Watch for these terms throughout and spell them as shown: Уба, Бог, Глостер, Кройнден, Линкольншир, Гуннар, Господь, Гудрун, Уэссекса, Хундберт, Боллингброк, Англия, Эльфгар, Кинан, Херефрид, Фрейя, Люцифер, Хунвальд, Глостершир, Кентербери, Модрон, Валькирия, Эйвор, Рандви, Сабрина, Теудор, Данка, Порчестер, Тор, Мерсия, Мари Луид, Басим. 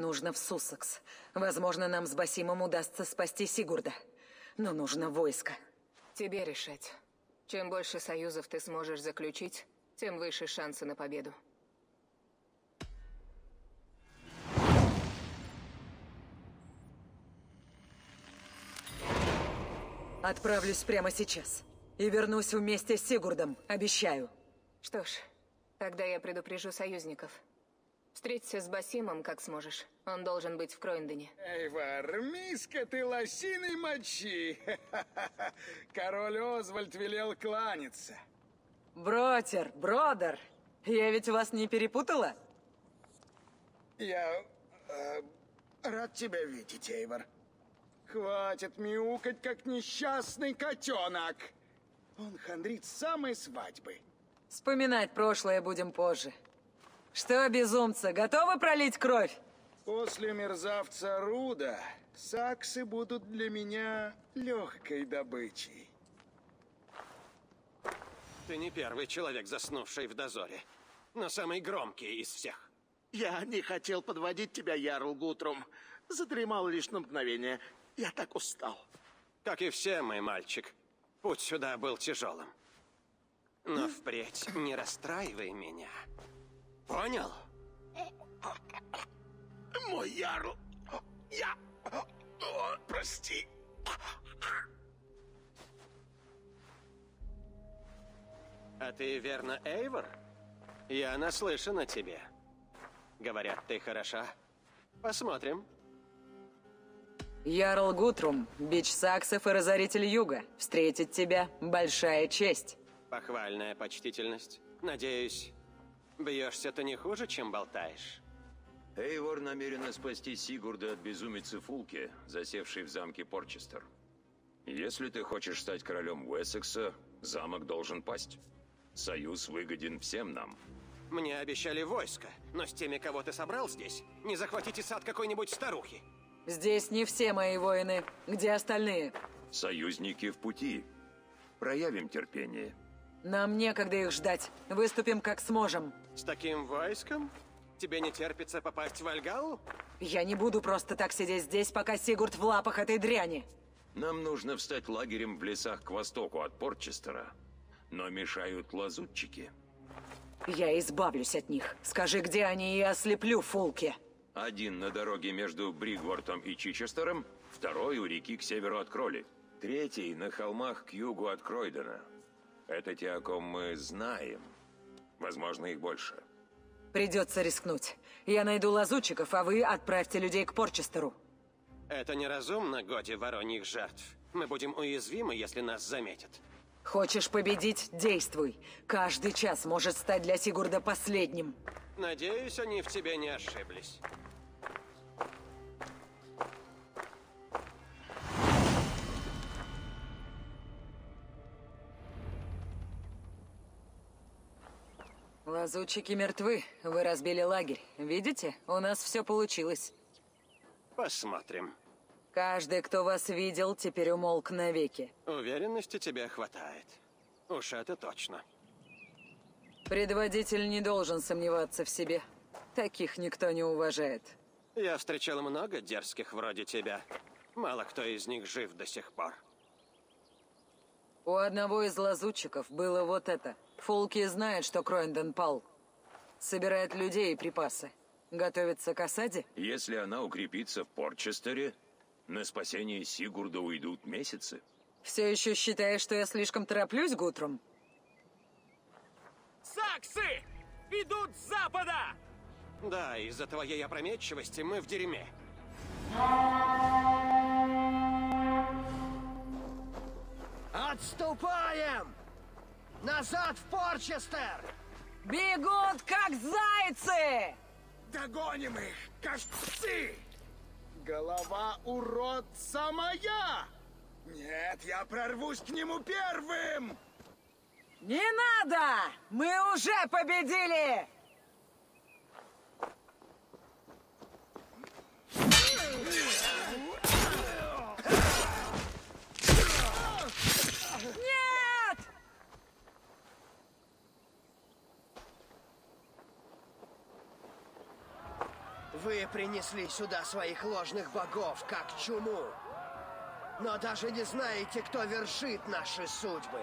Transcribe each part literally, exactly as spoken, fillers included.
нужно в Суссекс. Возможно, нам с Басимом удастся спасти Сигурда. Но нужно войско. Тебе решать. Чем больше союзов ты сможешь заключить, тем выше шансы на победу. Отправлюсь прямо сейчас. И вернусь вместе с Сигурдом, обещаю. Что ж, тогда я предупрежу союзников. Встреться с Басимом, как сможешь. Он должен быть в Кройндене. Эйвор, миска ты лосиной мочи. Король Озвальд велел кланяться. Бротер, бродер, я ведь вас не перепутала? Я э, рад тебя видеть, Эйвор. Хватит мяукать, как несчастный котенок. Он хандрит с самой свадьбы. Вспоминать прошлое будем позже. Что, безумцы, готовы пролить кровь? После мерзавца Руда саксы будут для меня легкой добычей. Ты не первый человек, заснувший в дозоре, но самый громкий из всех. Я не хотел подводить тебя, Ярл Гутрум. Задремал лишь на мгновение. Я так устал. Как и все, мой мальчик. Путь сюда был тяжелым. Но впредь не расстраивай меня. Понял? Мой ярл, я... О, прости. А ты верно, Эйвор? Я наслышан о тебе. Говорят, ты хороша. Посмотрим. Ярл Гутрум, бич саксов и разоритель юга. Встретить тебя – большая честь. Похвальная почтительность. Надеюсь... Бьешься ты не хуже, чем болтаешь. Эйвор намерена спасти Сигурда от безумицы Фулки, засевшей в замке Порчестер. Если ты хочешь стать королем Уэссекса, замок должен пасть. Союз выгоден всем нам. Мне обещали войско, но с теми, кого ты собрал здесь, не захватите сад какой-нибудь старухи. Здесь не все мои воины. Где остальные? Союзники в пути. Проявим терпение. Нам некогда их ждать. Выступим как сможем. С таким войском? Тебе не терпится попасть в Альгалу? Я не буду просто так сидеть здесь, пока Сигурд в лапах этой дряни. Нам нужно встать лагерем в лесах к востоку от Порчестера. Но мешают лазутчики. Я избавлюсь от них. Скажи, где они, и ослеплю Фулки. Один на дороге между Бригвортом и Чичестером, второй у реки к северу от Кроли, третий на холмах к югу от Кройдена. Это те, о ком мы знаем. Возможно, их больше. Придется рискнуть. Я найду лазутчиков, а вы отправьте людей к Порчестеру. Это неразумно, годи вороньих жертв. Мы будем уязвимы, если нас заметят. Хочешь победить? Действуй. Каждый час может стать для Сигурда последним. Надеюсь, они в тебе не ошиблись. Лазутчики мертвы. Вы разбили лагерь. Видите? У нас все получилось. Посмотрим. Каждый, кто вас видел, теперь умолк навеки. Уверенности тебе хватает. Уж это точно. Предводитель не должен сомневаться в себе. Таких никто не уважает. Я встречал много дерзких вроде тебя. Мало кто из них жив до сих пор. У одного из лазутчиков было вот это. Фулки знает, что Кройнден пал. Собирает людей и припасы. Готовится к осаде? Если она укрепится в Порчестере, на спасение Сигурда уйдут месяцы. Все еще считаешь, что я слишком тороплюсь, Гутрум? Саксы! Идут с запада! Да, из-за твоей опрометчивости мы в дерьме. Отступаем! Назад в Порчестер! Бегут, как зайцы! Догоним их, как псы! Голова уродца моя! Нет, я прорвусь к нему первым! Не надо! Мы уже победили! Вы принесли сюда своих ложных богов, как чуму. Но даже не знаете, кто вершит наши судьбы.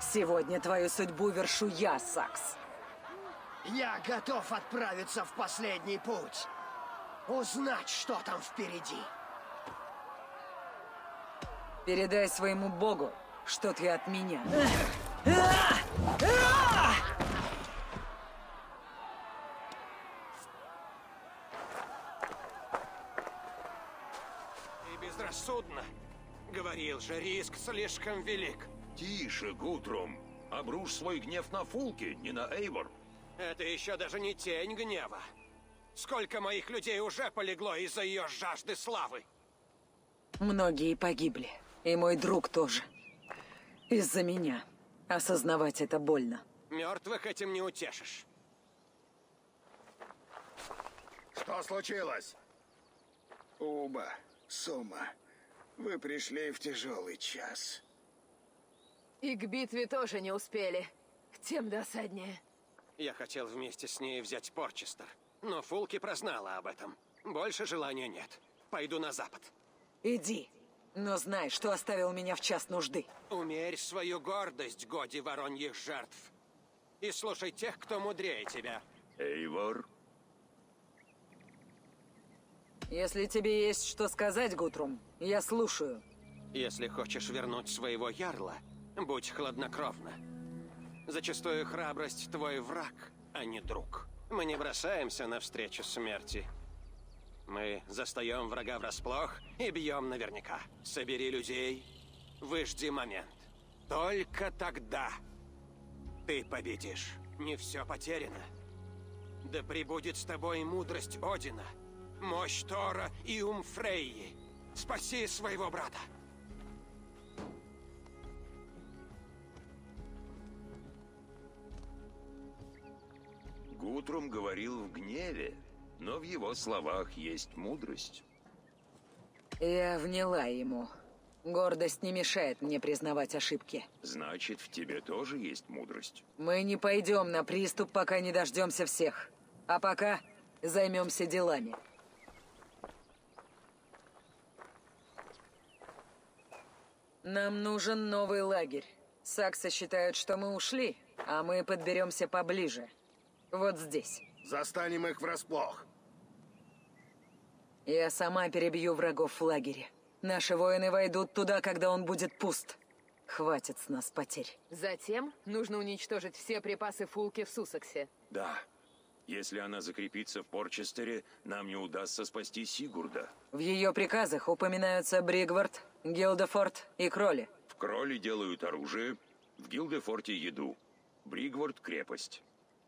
Сегодня твою судьбу вершу я, Сакс. Я готов отправиться в последний путь. Узнать, что там впереди. Передай своему богу, что ты от меня. И безрассудно. Говорил же, риск слишком велик. Тише, Гутрум. Обрушь свой гнев на Фулки, не на Эйвор. Это еще даже не тень гнева. Сколько моих людей уже полегло из-за ее жажды славы. Многие погибли. И мой друг тоже. Из-за меня. Осознавать это больно. Мертвых этим не утешишь. Что случилось? Уба, Сума, вы пришли в тяжелый час. И к битве тоже не успели. Тем досаднее. Я хотел вместе с ней взять Порчестер, но Фулки прознала об этом. Больше желания нет. Пойду на запад. Иди, но знай, что оставил меня в час нужды. Умерь свою гордость, годи вороньих жертв. И слушай тех, кто мудрее тебя. Эйвор. Если тебе есть что сказать, Гутрум, я слушаю. Если хочешь вернуть своего ярла, будь хладнокровна. Зачастую храбрость твой враг, а не друг. Мы не бросаемся навстречу смерти. Мы застаем врага врасплох и бьем наверняка. Собери людей, выжди момент. Только тогда ты победишь. Не все потеряно. Да пребудет с тобой мудрость Одина, мощь Тора и ум Фрейи. Спаси своего брата. Гутрум говорил в гневе, но в его словах есть мудрость. Я вняла ему. Гордость не мешает мне признавать ошибки. Значит, в тебе тоже есть мудрость. Мы не пойдем на приступ, пока не дождемся всех. А пока займемся делами. Нам нужен новый лагерь. Саксы считают, что мы ушли, а мы подберемся поближе. Вот здесь. Застанем их врасплох. Я сама перебью врагов в лагере. Наши воины войдут туда, когда он будет пуст. Хватит с нас потерь. Затем нужно уничтожить все припасы Фулки в Суссексе. Да. Если она закрепится в Порчестере, нам не удастся спасти Сигурда. В ее приказах упоминаются Бригворт, Гилдфорд и Кроли. В Кроли делают оружие, в Гилдфорде еду. Бригворт – крепость.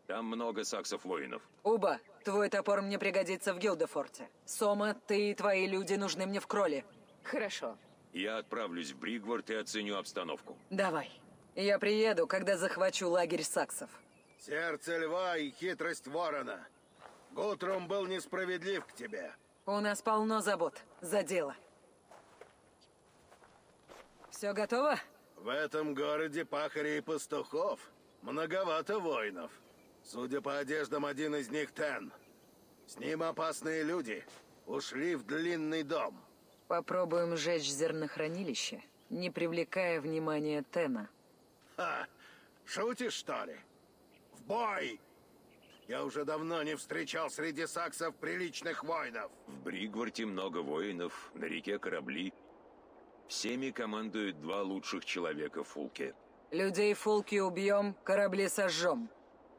Там много саксов-воинов. Уба, твой топор мне пригодится в Гилдфорде. Сома, ты и твои люди нужны мне в Кроле. Хорошо. Я отправлюсь в Бригворт и оценю обстановку. Давай. Я приеду, когда захвачу лагерь саксов. Сердце льва и хитрость ворона. Гутрум был несправедлив к тебе. У нас полно забот. За дело. Все готово? В этом городе пахарей и пастухов. Многовато воинов. Судя по одеждам, один из них Тен. С ним опасные люди. Ушли в длинный дом. Попробуем сжечь зернохранилище, не привлекая внимания Тена. Ха! Шутишь, что ли? В бой! Я уже давно не встречал среди саксов приличных воинов. В Бригворте много воинов, на реке корабли. Всеми командуют два лучших человека Фулки. Людей Фулки убьем, корабли сожжем.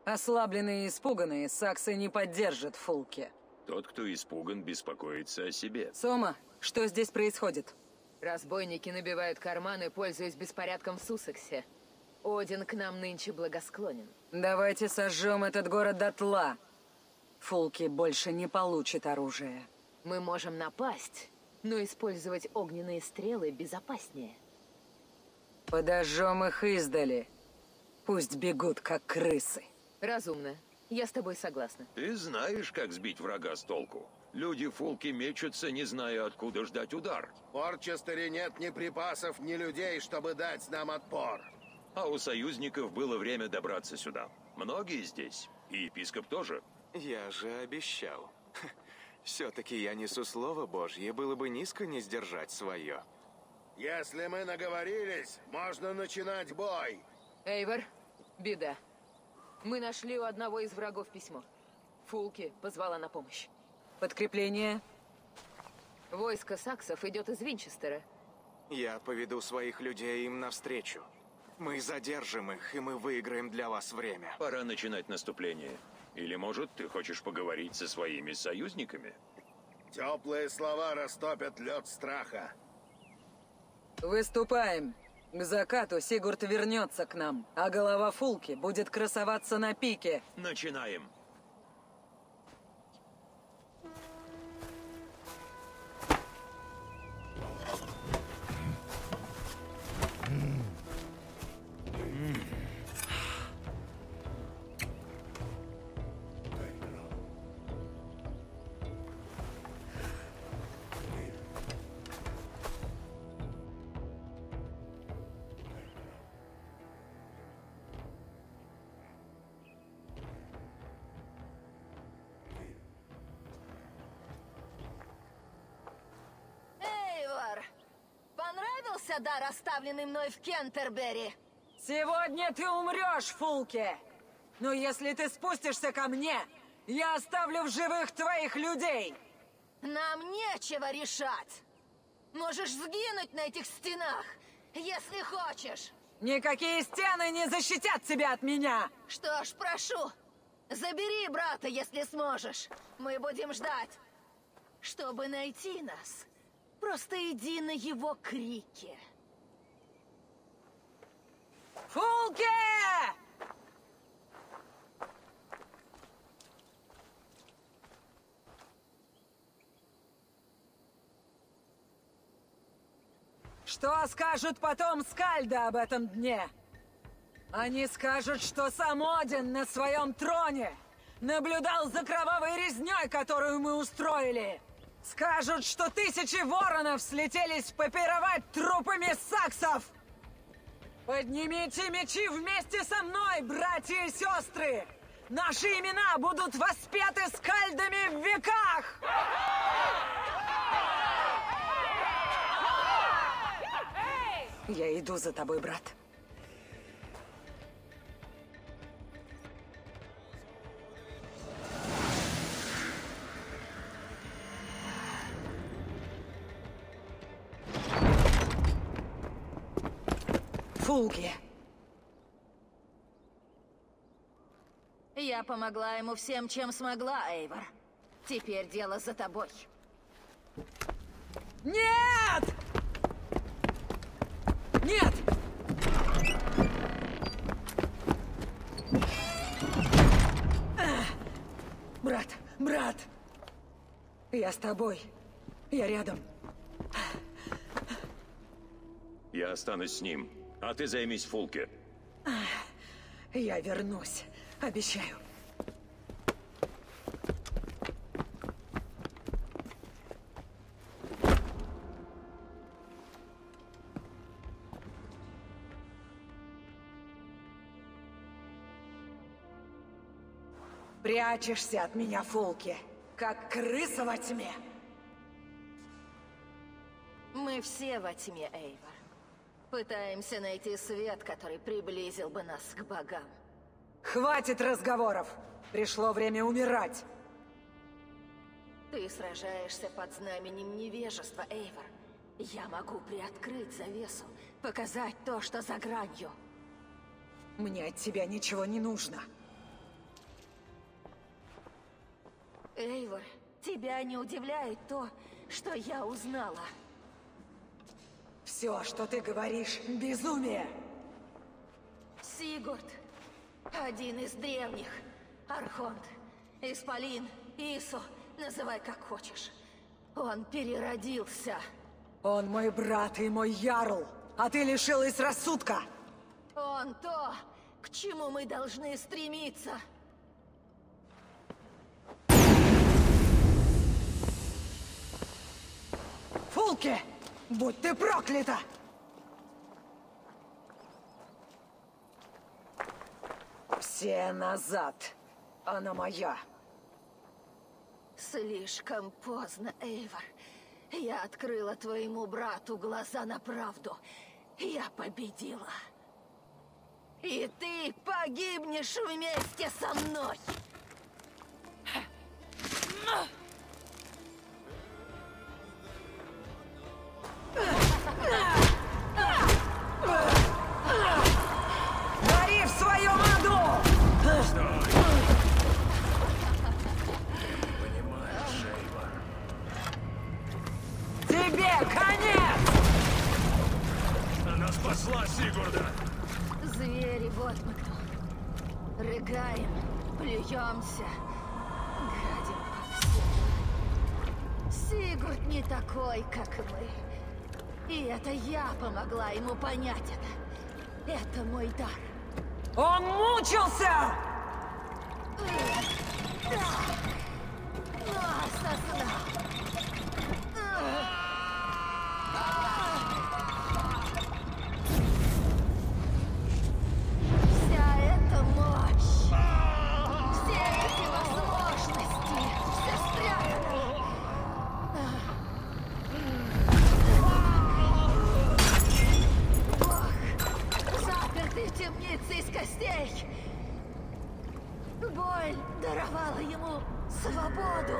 Ослабленные и испуганные, саксы не поддержат Фулки. Тот, кто испуган, беспокоится о себе. Сома, что здесь происходит? Разбойники набивают карманы, пользуясь беспорядком в Суссексе. Один к нам нынче благосклонен. Давайте сожжем этот город дотла. Фулки больше не получит оружие. Мы можем напасть, но использовать огненные стрелы безопаснее. Подожжем их издали. Пусть бегут, как крысы. Разумно. Я с тобой согласна. Ты знаешь, как сбить врага с толку. Люди Фулки мечутся, не зная, откуда ждать удар. В Порчестере нет ни припасов, ни людей, чтобы дать нам отпор. А у союзников было время добраться сюда. Многие здесь. И епископ тоже. Я же обещал. Все-таки я несу слово Божье, было бы низко не сдержать свое. Если мы наговорились, можно начинать бой. Эйвор, беда. Мы нашли у одного из врагов письмо. Фулки позвала на помощь. Подкрепление. Войско саксов идет из Винчестера. Я поведу своих людей им навстречу. Мы задержим их, и мы выиграем для вас время. Пора начинать наступление. Или, может, ты хочешь поговорить со своими союзниками? Теплые слова растопят лед страха. Выступаем. К закату Сигурд вернется к нам, а голова Фулки будет красоваться на пике. Начинаем. Дар, оставленный мной в Кентербери. Сегодня ты умрешь, Фулки. Но если ты спустишься ко мне, я оставлю в живых твоих людей. Нам нечего решать. Можешь сгинуть на этих стенах, если хочешь. Никакие стены не защитят тебя от меня. Что ж, прошу, забери брата, если сможешь. Мы будем ждать, чтобы найти нас. Просто иди на его крики. Фулки! Что скажут потом скальда об этом дне? Они скажут, что сам Один на своем троне наблюдал за кровавой резней, которую мы устроили. Скажут, что тысячи воронов слетелись попировать трупами саксов! Поднимите мечи вместе со мной, братья и сестры! Наши имена будут воспеты скальдами в веках! Я иду за тобой, брат. Фулки. Я помогла ему всем, чем смогла, Эйвор. Теперь дело за тобой. Нет! Нет! Брат, брат! Я с тобой. Я рядом. Я останусь с ним. А ты займись Фулки. Я вернусь, обещаю. Прячешься от меня, Фулки, как крыса во тьме. Мы все во тьме, Эйвор. Пытаемся найти свет, который приблизил бы нас к богам. Хватит разговоров! Пришло время умирать! Ты сражаешься под знаменем невежества, Эйвор. Я могу приоткрыть завесу, показать то, что за гранью. Мне от тебя ничего не нужно. Эйвор, тебя не удивляет то, что я узнала? Все, что ты говоришь, безумие! Сигурд, один из древних, архонт, исполин, Ису, называй как хочешь. Он переродился. Он мой брат и мой ярл, а ты лишилась рассудка. Он то, к чему мы должны стремиться. Фулки! Будь ты проклята! Все назад. Она моя. Слишком поздно, Эйвор. Я открыла твоему брату глаза на правду. Я победила. И ты погибнешь вместе со мной. Гори в своем аду! Стой! Ты не понимаешь, Эйвор. Тебе конец! Она спасла Сигурда! Звери, вот мы кто. Рыгаем, плюемся, гадим повсюду. Сигурд не такой, как мы. И это я помогла ему понять это. Это мой дар. Он мучился! Вся эта мощь, все эти возможности, все спрятано. В темнице из костей. Боль даровала ему свободу.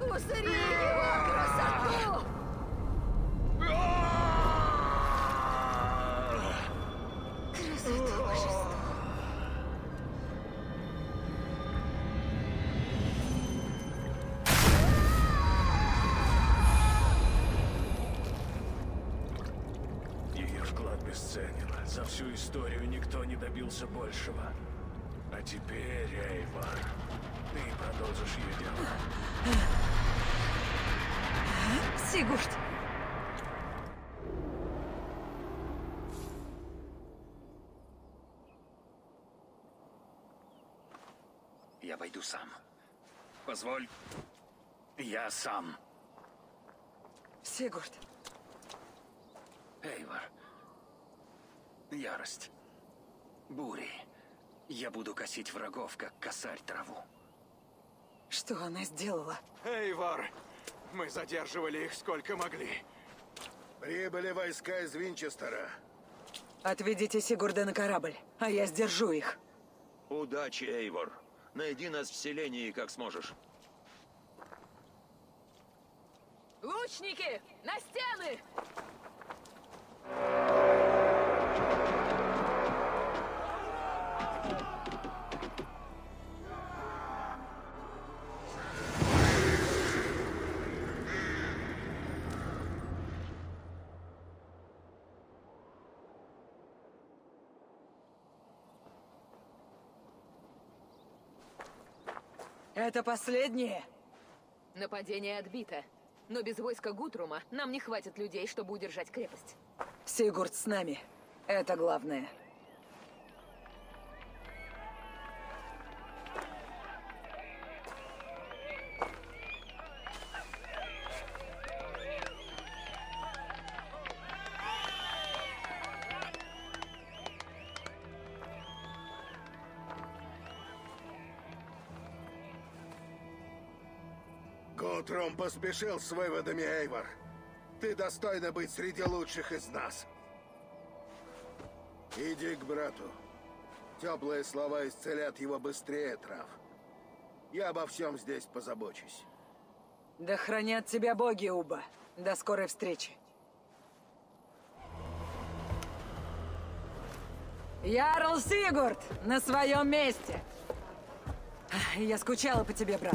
Усыри его красоту! Красоту божества. За всю историю никто не добился большего. А теперь, Эйвор, ты продолжишь ее дело. Сигурд! Я пойду сам. Позволь. Я сам. Сигурд! Эйвор. Ярость. Бури. Я буду косить врагов, как косарь траву. Что она сделала? Эйвор! Мы задерживали их сколько могли. Прибыли войска из Винчестера. Отведите Сигурда на корабль, а я сдержу их. Удачи, Эйвор. Найди нас в селении, как сможешь. Лучники, на стены! Это последнее? Нападение отбито. Но без войска Гутрума нам не хватит людей, чтобы удержать крепость. Сигурд с нами. Это главное. Гутрум поспешил с выводами, Эйвор. Ты достойна быть среди лучших из нас. Иди к брату. Теплые слова исцелят его быстрее трав. Я обо всем здесь позабочусь. Да хранят тебя боги, Уба. До скорой встречи. Ярл Сигурд на своем месте. Я скучала по тебе, брат.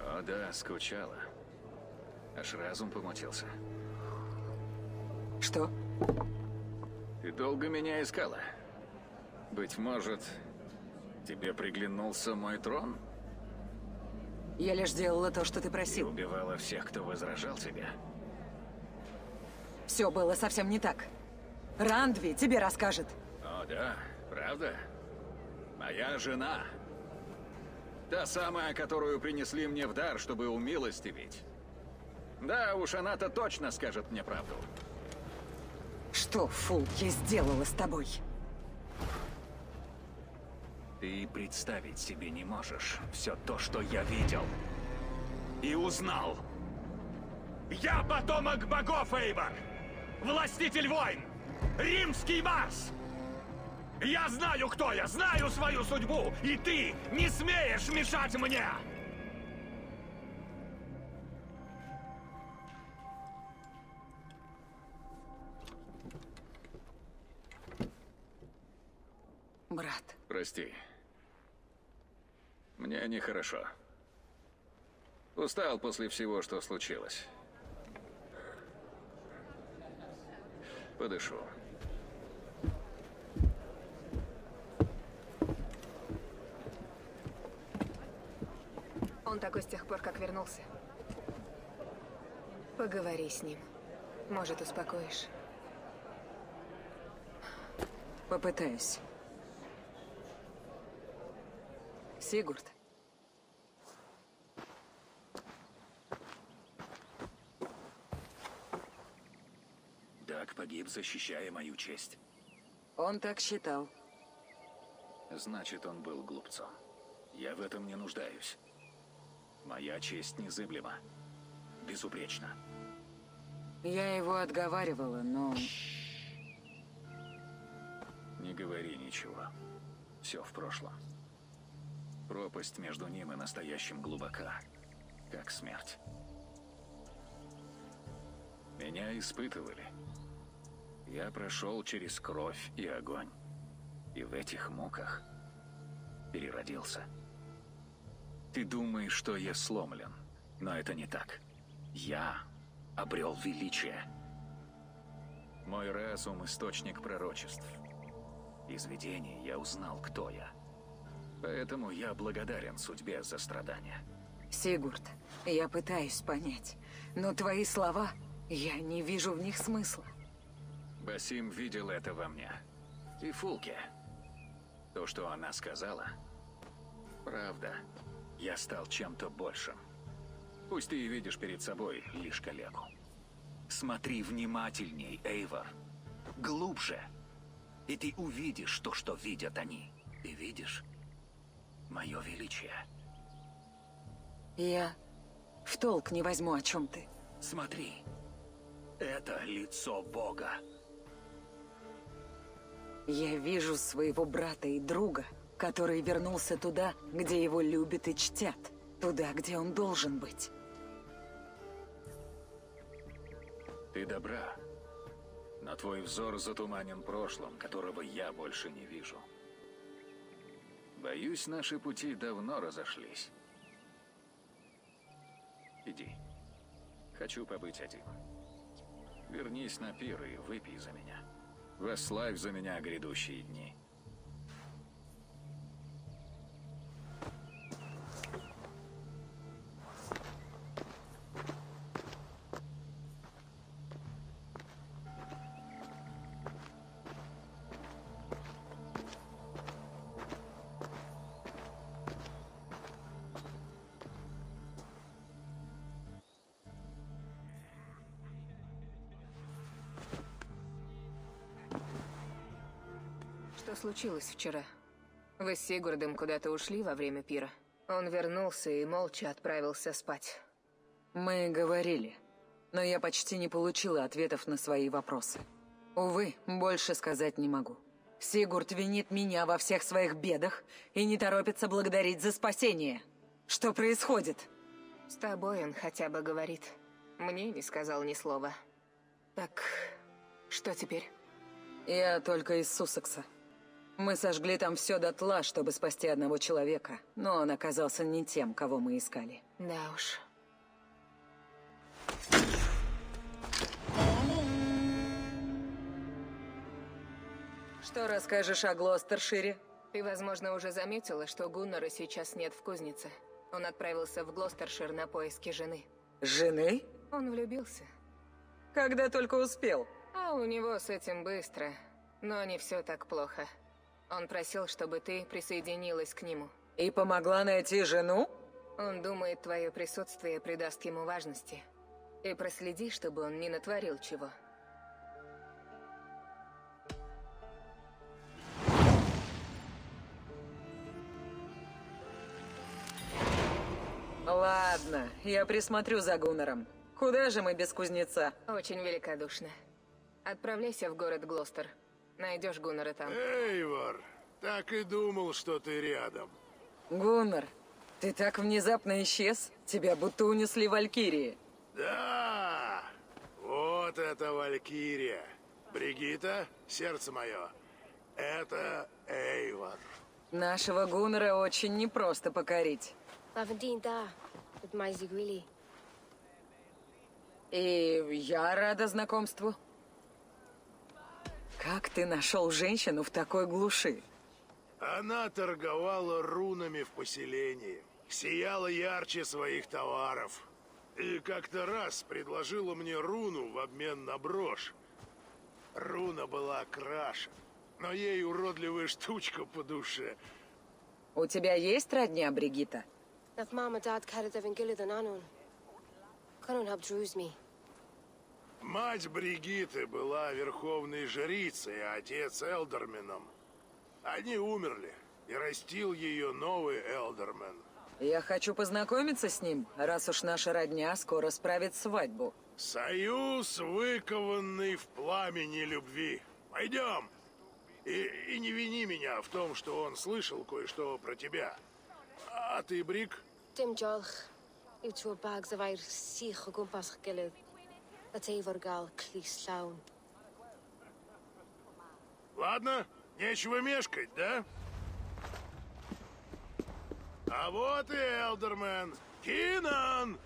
О да, скучала. Аж разум помутился. Что? Ты долго меня искала. Быть может, тебе приглянулся мой трон? Я лишь делала то, что ты просил. И убивала всех, кто возражал тебе. Все было совсем не так. Рандви тебе расскажет. О да, правда? Моя жена. Та самая, которую принесли мне в дар, чтобы умилостивить. Да уж, она-то точно скажет мне правду. Что Фулки сделала с тобой? Ты представить себе не можешь все то, что я видел и узнал. Я потомок богов, Эйвор! Властитель войн! Римский Марс! Я знаю, кто я, знаю свою судьбу, и ты не смеешь мешать мне! Брат. Прости. Мне нехорошо. Устал после всего, что случилось. Подышу. Он такой с тех пор, как вернулся. Поговори с ним. Может, успокоишь. Попытаюсь. Сигурд. Даг погиб, защищая мою честь. Он так считал. Значит, он был глупцом. Я в этом не нуждаюсь. Моя честь незыблема. Безупречна. Я его отговаривала, но... Не говори ничего. Все в прошлом. Пропасть между ним и настоящим глубока, как смерть. Меня испытывали. Я прошел через кровь и огонь. И в этих муках переродился. Ты думаешь, что я сломлен, но это не так. Я обрел величие. Мой разум — источник пророчеств. Из видений я узнал, кто я. Поэтому я благодарен судьбе за страдания. Сигурд, я пытаюсь понять, но твои слова, я не вижу в них смысла. Басим видел это во мне. И Фулки. То, что она сказала, правда. Я стал чем-то большим. Пусть ты и видишь перед собой лишь коллегу. Смотри внимательней, Эйвор. Глубже. И ты увидишь то, что видят они. Ты видишь? Мое величие. Я в толк не возьму, о чем ты. Смотри. Это лицо Бога. Я вижу своего брата и друга, который вернулся туда, где его любят и чтят. Туда, где он должен быть. Ты добра, но твой взор затуманен прошлым, которого я больше не вижу. Боюсь, наши пути давно разошлись. Иди. Хочу побыть один. Вернись на пир и выпей за меня. Восславь за меня грядущие дни. Что случилось вчера? Вы с Сигурдом куда-то ушли во время пира. Он вернулся и молча отправился спать. Мы говорили, но я почти не получила ответов на свои вопросы. Увы, больше сказать не могу. Сигурд винит меня во всех своих бедах и не торопится благодарить за спасение. Что происходит? С тобой он хотя бы говорит. Мне не сказал ни слова. Так, что теперь? Я только из Суссекса. Мы сожгли там все дотла, чтобы спасти одного человека, но он оказался не тем, кого мы искали. Да уж. Что расскажешь о Глостершире? Ты, возможно, уже заметила, что Гуннара сейчас нет в кузнице. Он отправился в Глостершир на поиски жены. Жены? Он влюбился. Когда только успел. А у него с этим быстро, но не все так плохо. Он просил, чтобы ты присоединилась к нему. И помогла найти жену? Он думает, твое присутствие придаст ему важности. И проследи, чтобы он не натворил чего. ладно, я присмотрю за Гуннаром. Куда же мы без кузнеца? Очень великодушно. Отправляйся в город Глостер. Найдешь Гуннара там. Эйвор, так и думал, что ты рядом. Гуннар, ты так внезапно исчез. Тебя будто унесли валькирии. Да, вот это валькирия. Бригитта, сердце мое, это Эйвор. Нашего Гуннара очень непросто покорить. И я рада знакомству. Как ты нашел женщину в такой глуши? Она торговала рунами в поселении. Сияла ярче своих товаров. И как-то раз предложила мне руну в обмен на брошь. Руна была краше, но ей уродливая штучка по душе. У тебя есть родня, Бригитта? Мать Бригитты была верховной жрицей, а отец Элдерменом. Они умерли, и растил ее новый Элдермен. Я хочу познакомиться с ним, раз уж наша родня скоро справит свадьбу. Союз, выкованный в пламени любви. Пойдем. И, и не вини меня в том, что он слышал кое-что про тебя. А ты, Бриг? Ладно, нечего мешкать, да? А вот и Элдермен. Кинан!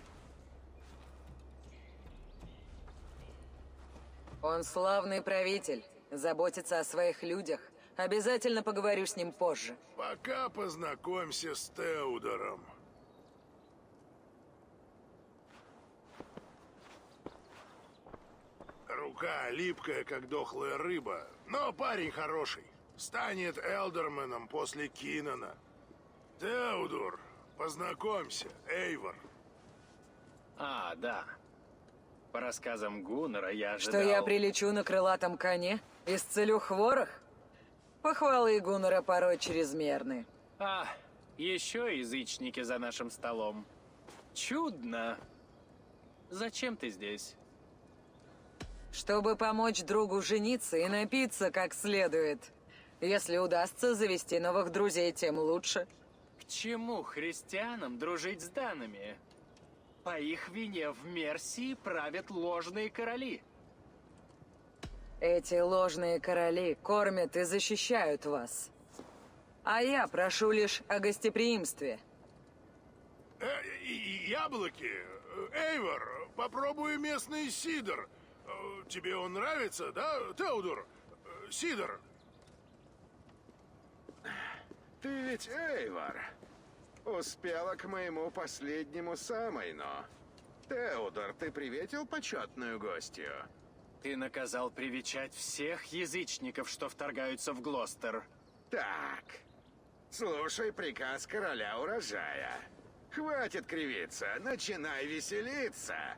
Он славный правитель. Заботится о своих людях. Обязательно поговорю с ним позже. Пока познакомься с Теудором. Рука липкая, как дохлая рыба. Но парень хороший. Станет Элдерменом после Кинана. Теудор, познакомься, Эйвор. А, да. По рассказам Гуннара я ожидал... Что я прилечу на крылатом коне? Исцелю хворых? Похвалы Гуннара порой чрезмерны. А, еще язычники за нашим столом. Чудно. Зачем ты здесь? Чтобы помочь другу жениться и напиться как следует. Если удастся завести новых друзей, тем лучше. К чему христианам дружить с данами? По их вине в Мерсии правят ложные короли. Эти ложные короли кормят и защищают вас. А я прошу лишь о гостеприимстве. Э, яблоки, Эйвор, попробуй местный сидр. Тебе он нравится, да, Теудор? Сидр. Ты ведь Эйвор. Успела к моему последнему самой, но... Теудор, ты приветил почетную гостью? Ты наказал привечать всех язычников, что вторгаются в Глостер. Так. Слушай приказ короля урожая. Хватит кривиться, начинай веселиться.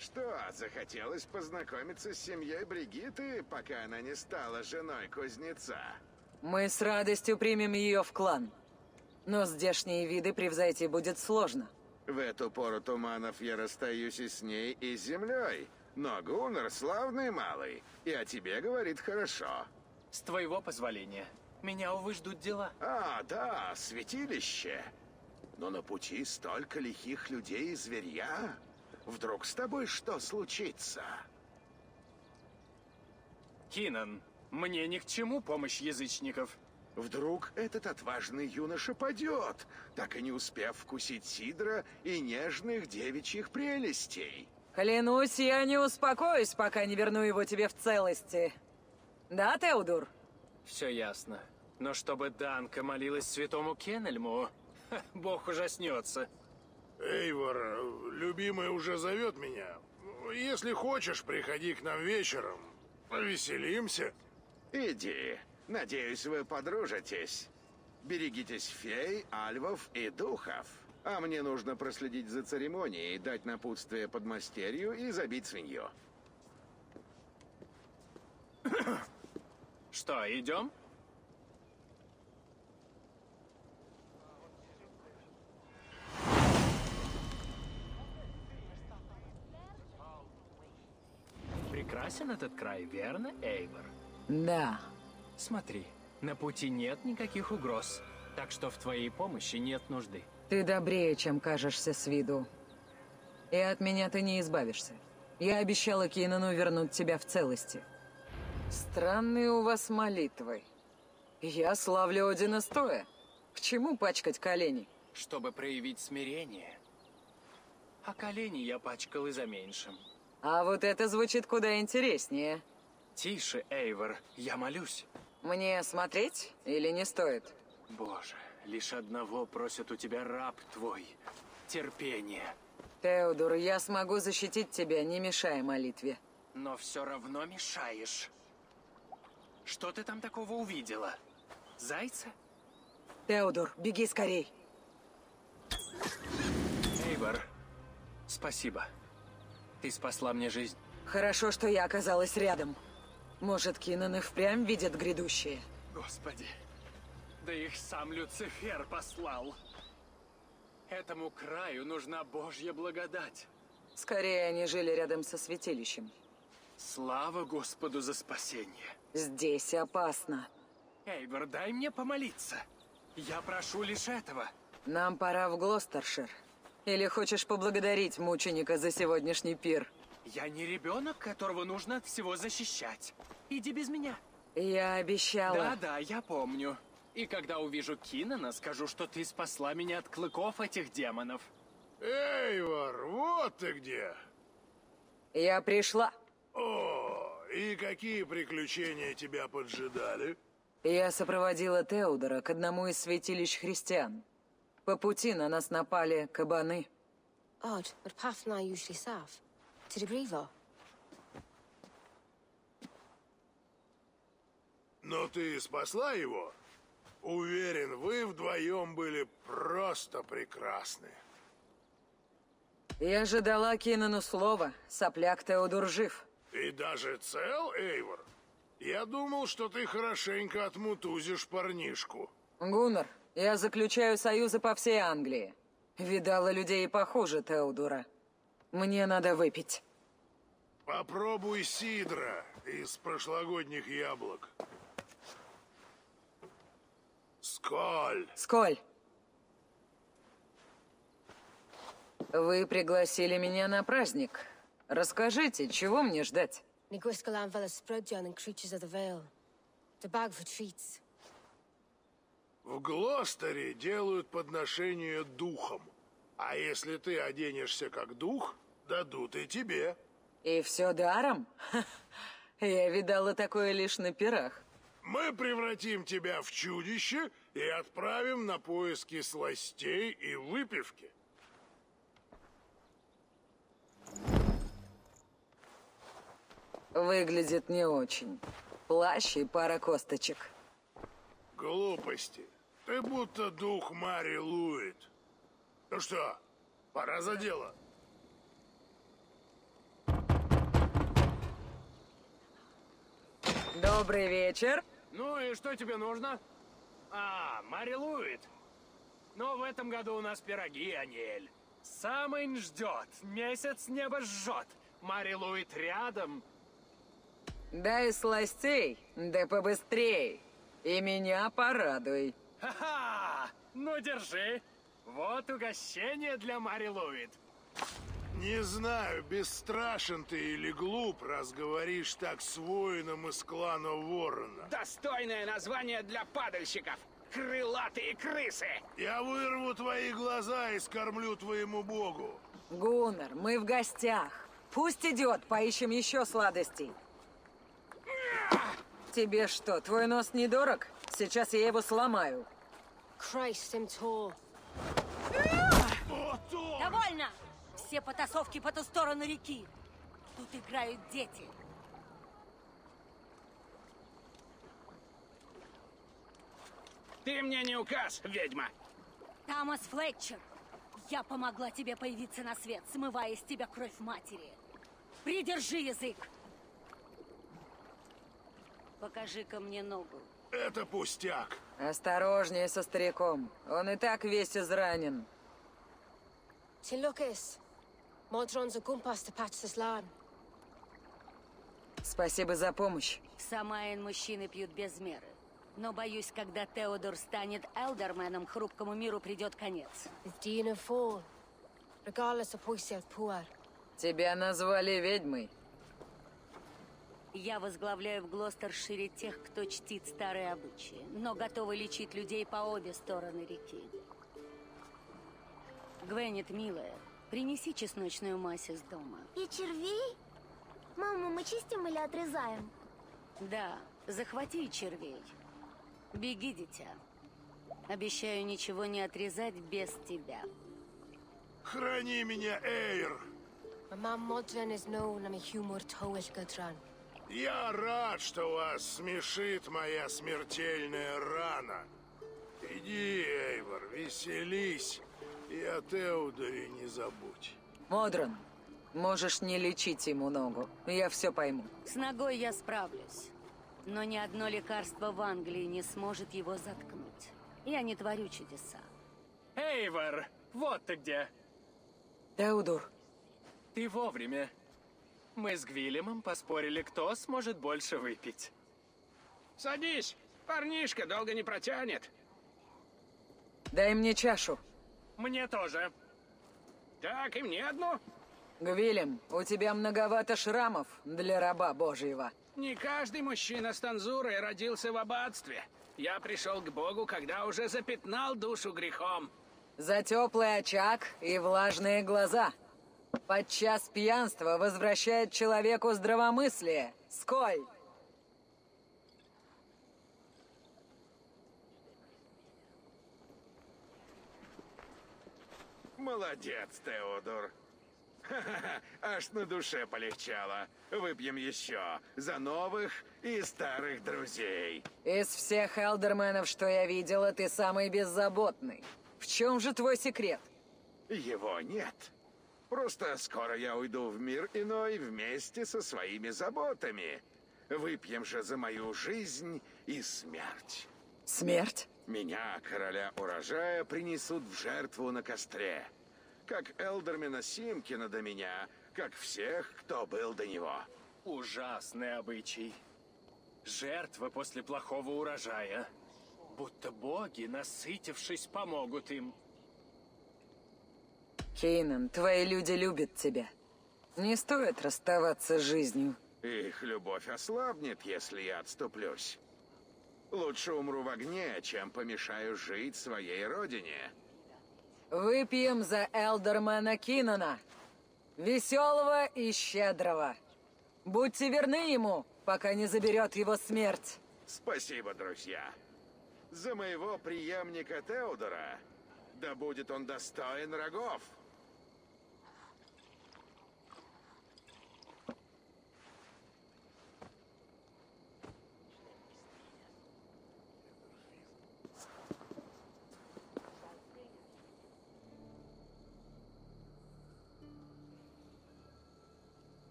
Что, захотелось познакомиться с семьей Бригитты, пока она не стала женой кузнеца? Мы с радостью примем ее в клан. Но здешние виды превзойти будет сложно. В эту пору туманов я расстаюсь и с ней, и с землей. Но Гуннар славный малый, и о тебе говорит хорошо. С твоего позволения. Меня, увы, ждут дела. А, да, святилище. Но на пути столько лихих людей и зверья. Вдруг с тобой что случится? Кинан, мне ни к чему помощь язычников. Вдруг этот отважный юноша падет, так и не успев вкусить сидра и нежных девичьих прелестей. Клянусь, я не успокоюсь, пока не верну его тебе в целости. Да, Теудор? Все ясно. Но чтобы Данка молилась святому Кенельму, ха, Бог ужаснется. Эйвор, любимая уже зовет меня. Если хочешь, приходи к нам вечером. Повеселимся. Иди. Надеюсь, вы подружитесь. Берегитесь фей, альвов и духов. А мне нужно проследить за церемонией, дать напутствие подмастерью и забить свинью. Что, идем? прекрасен этот край, верно, Эйвор? Да. Смотри, на пути нет никаких угроз, так что в твоей помощи нет нужды. Ты добрее, чем кажешься с виду. И от меня ты не избавишься. Я обещала Кинану вернуть тебя в целости. Странные у вас молитвы. Я славлю Одина стоя. К чему пачкать колени? Чтобы проявить смирение. А колени я пачкал и за меньшим. А вот это звучит куда интереснее. Тише, Эйвор, я молюсь. Мне смотреть или не стоит? Боже, лишь одного просит у тебя раб твой. Терпение. Теудор, я смогу защитить тебя, не мешая молитве. Но все равно мешаешь. Что ты там такого увидела? Зайца? Теудор, беги скорей. Эйвор, спасибо. Ты спасла мне жизнь. Хорошо, что я оказалась рядом. Может, Кинан и впрямь видит грядущее. Господи, да их сам Люцифер послал. Этому краю нужна Божья благодать. Скорее, они жили рядом со святилищем. Слава Господу за спасение. Здесь опасно. Эйвор, дай мне помолиться. Я прошу лишь этого. Нам пора в Глостершир. Или хочешь поблагодарить мученика за сегодняшний пир? Я не ребенок, которого нужно от всего защищать. Иди без меня. Я обещала. Да-да, я помню. И когда увижу Кинана, скажу, что ты спасла меня от клыков этих демонов. Эйвор, вот ты где! Я пришла. О, и какие приключения тебя поджидали? Я сопроводила Теудора к одному из святилищ христиан. По пути на нас напали кабаны. Odd, but path now usually south. To the Brigvort. Но ты спасла его? Уверен, вы вдвоем были просто прекрасны. Я же дала Кинану слово, сопляк Теудор жив. И даже цел, Эйвор? Я думал, что ты хорошенько отмутузишь парнишку. Гуннар, я заключаю союзы по всей Англии. Видала людей и похуже Теудора. Мне надо выпить. Попробуй сидра из прошлогодних яблок. Сколь! Сколь! Вы пригласили меня на праздник. Расскажите, чего мне ждать? В Глостере делают подношение духом. А если ты оденешься как дух, дадут и тебе. И все даром? Я видала такое лишь на пирах. Мы превратим тебя в чудище и отправим на поиски сластей и выпивки. Выглядит не очень. Плащ и пара косточек. Глупости. Ты будто дух Мари Луид. Ну что, пора за дело. Добрый вечер. Ну и что тебе нужно? А, Мари Луид. Но в этом году у нас пироги, а не эль. Самый ждет, месяц небо жжет. Мари Луид рядом. Дай сластей, да побыстрей. И меня порадуй. Ха-ха! Ну держи. Вот угощение для Мари Луид. Не знаю, бесстрашен ты или глуп, раз говоришь так с воином из клана Ворона. Достойное название для падальщиков. Крылатые крысы. Я вырву твои глаза и скормлю твоему богу. Гуннар, мы в гостях. Пусть идет, поищем еще сладостей. Тебе что, твой нос недорог? Сейчас я его сломаю. Довольно! Все потасовки по ту сторону реки. Тут играют дети. Ты мне не указ, ведьма. Томас Флетчер, я помогла тебе появиться на свет, смывая из тебя кровь матери. Придержи язык. Покажи-ка мне ногу. Это пустяк. Осторожнее со стариком. Он и так весь изранен. Модрон за гумпас пачсеслан. Спасибо за помощь. В Самаин мужчины пьют без меры. Но боюсь, когда Теудор станет элдерменом, хрупкому миру придет конец. Тебя назвали ведьмой? Я возглавляю в Глостершире тех, кто чтит старые обычаи, но готовы лечить людей по обе стороны реки. Гвенет, милая, принеси чесночную мазь из дома. И червей? Мама, мы чистим или отрезаем? Да, захвати червей. Беги, дитя. Обещаю ничего не отрезать без тебя. Храни меня, Эйр! Я рад, что вас смешит моя смертельная рана. Иди, Эйвор, веселись. И о Теудоре не забудь. Модрон, можешь не лечить ему ногу. Я все пойму. С ногой я справлюсь. Но ни одно лекарство в Англии не сможет его заткнуть. Я не творю чудеса. Эйвор, вот ты где. Теудор. Ты вовремя. Мы с Гвиллемом поспорили, кто сможет больше выпить. Садись, парнишка долго не протянет. Дай мне чашу. Мне тоже. Так, и мне одну. Гвиллем, у тебя многовато шрамов для раба Божьего. Не каждый мужчина с танзурой родился в аббатстве. Я пришел к Богу, когда уже запятнал душу грехом. За теплый очаг и влажные глаза. Подчас пьянство возвращает человеку здравомыслие. Сколь! Молодец, Теудор. Ха-ха-ха, аж на душе полегчало. Выпьем еще за новых и старых друзей. Из всех элдерменов, что я видела, ты самый беззаботный. В чем же твой секрет? Его нет. Просто скоро я уйду в мир иной вместе со своими заботами. Выпьем же за мою жизнь и смерть. Смерть? Меня, короля урожая, принесут в жертву на костре. Как элдермена Симкина до меня, как всех, кто был до него. Ужасный обычай. Жертва после плохого урожая. Будто боги, насытившись, помогут им. Кинан, твои люди любят тебя. Не стоит расставаться с жизнью. Их любовь ослабнет, если я отступлюсь. Лучше умру в огне, чем помешаю жить своей родине. Выпьем за элдермена Кинана. Веселого и щедрого. Будьте верны ему, пока не заберет его смерть. Спасибо, друзья. За моего преемника Теудора. Да будет он достоин рогов.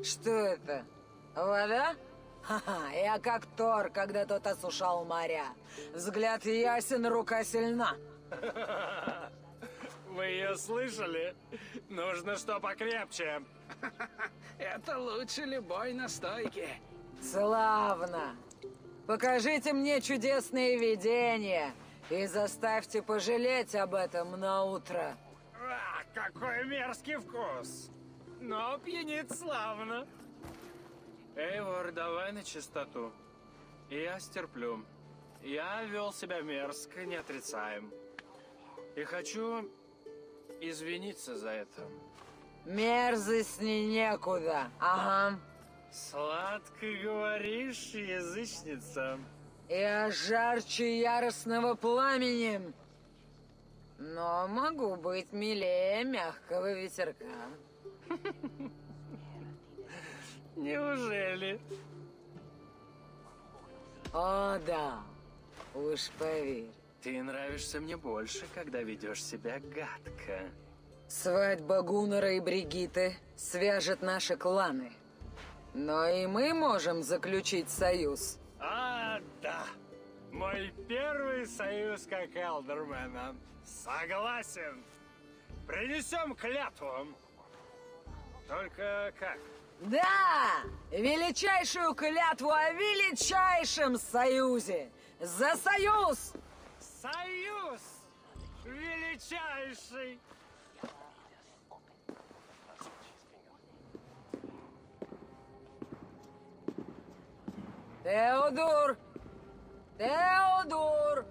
Что это? Вода? Ха-ха, я как Тор, когда тот осушал моря. Взгляд ясен, рука сильна. Вы ее слышали? Нужно что покрепче. Это лучше любой настойки. Славно. Покажите мне чудесные видения и заставьте пожалеть об этом на утро. А, какой мерзкий вкус. Но пьянит славно. Эйвор, давай на чистоту. Я стерплю. Я вел себя мерзко, не отрицаем. И хочу извиниться за это. Мерзость не некуда, ага. Сладко говоришь, язычница. Я жарче яростного пламени. Но могу быть милее мягкого ветерка. Неужели? О, да. Уж поверь. Ты нравишься мне больше, когда ведешь себя гадко. Свадьба Гуннара и Бригитты свяжет наши кланы. Но и мы можем заключить союз. А, да. Мой первый союз как элдермена. Согласен. Принесем клятву. Только как? Да! Величайшую клятву о величайшем союзе! За союз! Союз! Величайший! Теудор! Теудор!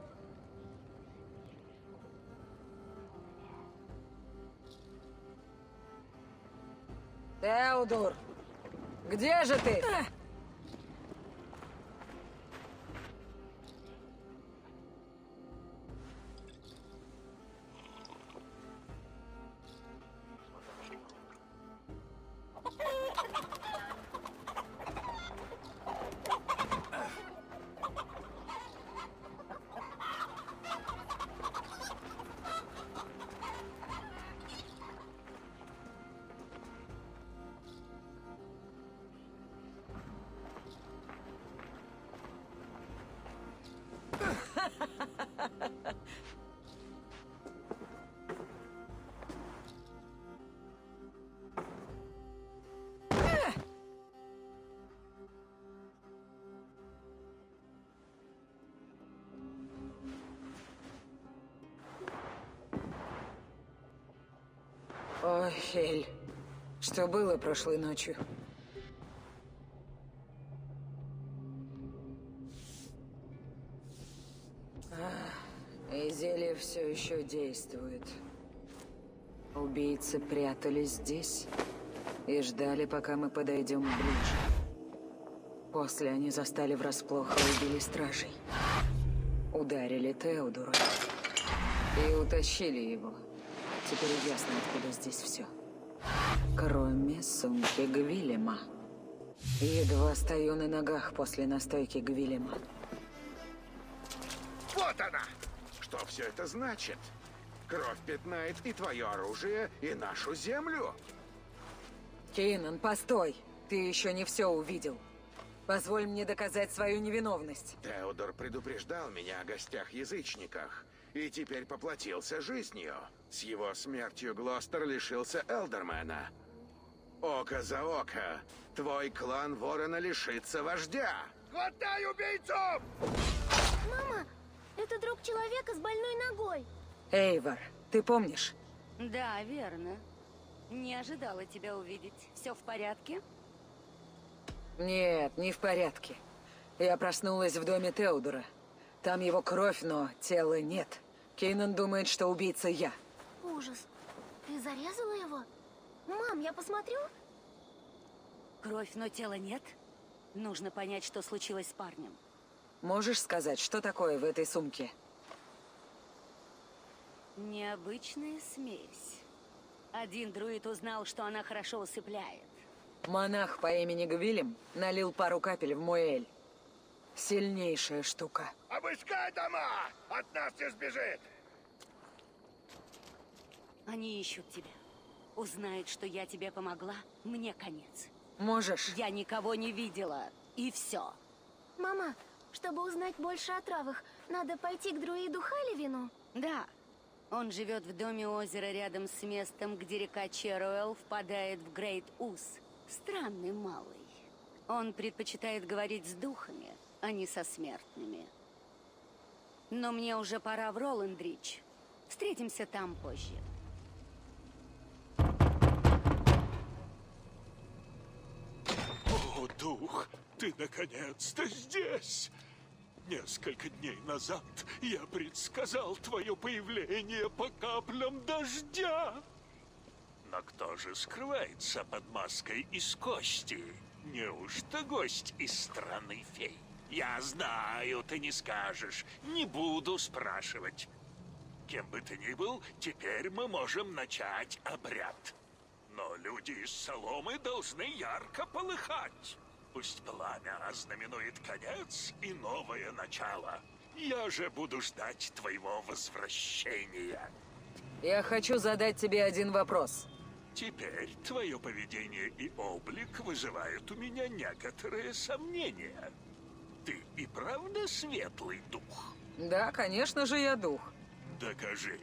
Теудор! Где же ты? Ой, Эль, что было прошлой ночью? А, и зелье все еще действует. Убийцы прятались здесь и ждали, пока мы подойдем ближе. После они застали врасплох и убили стражей. Ударили Теудора и утащили его. Теперь ясно, откуда здесь все. Кроме сумки Гвиллема. Едва стою на ногах после настойки Гвиллема. Вот она! Что все это значит? Кровь пятнает и твое оружие, и нашу землю. Кинан, постой! Ты еще не все увидел. Позволь мне доказать свою невиновность. Теудор предупреждал меня о гостях-язычниках. И теперь поплатился жизнью. С его смертью Глостер лишился Элдермена. Око за око. Твой клан Ворона лишится вождя. Хватай убийцу! Мама, это друг человека с больной ногой. Эйвор, ты помнишь? Да, верно. Не ожидала тебя увидеть. Все в порядке? Нет, не в порядке. Я проснулась в доме Теудора. Там его кровь, но тела нет. Кинан думает, что убийца я. Ужас. Ты зарезала его? Мам, я посмотрю? Кровь, но тела нет? Нужно понять, что случилось с парнем. Можешь сказать, что такое в этой сумке? Необычная смесь. Один друид узнал, что она хорошо усыпляет. Монах по имени Гвиллем налил пару капель в мой эль. Сильнейшая штука. Обыскай дома! От нас не сбежит! Они ищут тебя. Узнают, что я тебе помогла, мне конец. Можешь? Я никого не видела, и все. Мама, чтобы узнать больше о травах, надо пойти к друиду Халивину? Да. Он живет в доме озера рядом с местом, где река Черуэлл впадает в Грейт Ус. Странный малый. Он предпочитает говорить с духами, а не со смертными. Но мне уже пора в Роландридж. Встретимся там позже. О, дух, ты наконец-то здесь! Несколько дней назад я предсказал твое появление по каплям дождя. Но кто же скрывается под маской из кости? Неужто гость из страны фей? Я знаю, ты не скажешь. Не буду спрашивать. Кем бы ты ни был, теперь мы можем начать обряд. Но люди из соломы должны ярко полыхать. Пусть пламя ознаменует конец и новое начало. Я же буду ждать твоего возвращения. Я хочу задать тебе один вопрос. Теперь твое поведение и облик вызывают у меня некоторые сомнения. Ты и правда светлый дух? Да, конечно же, я дух. Докажи.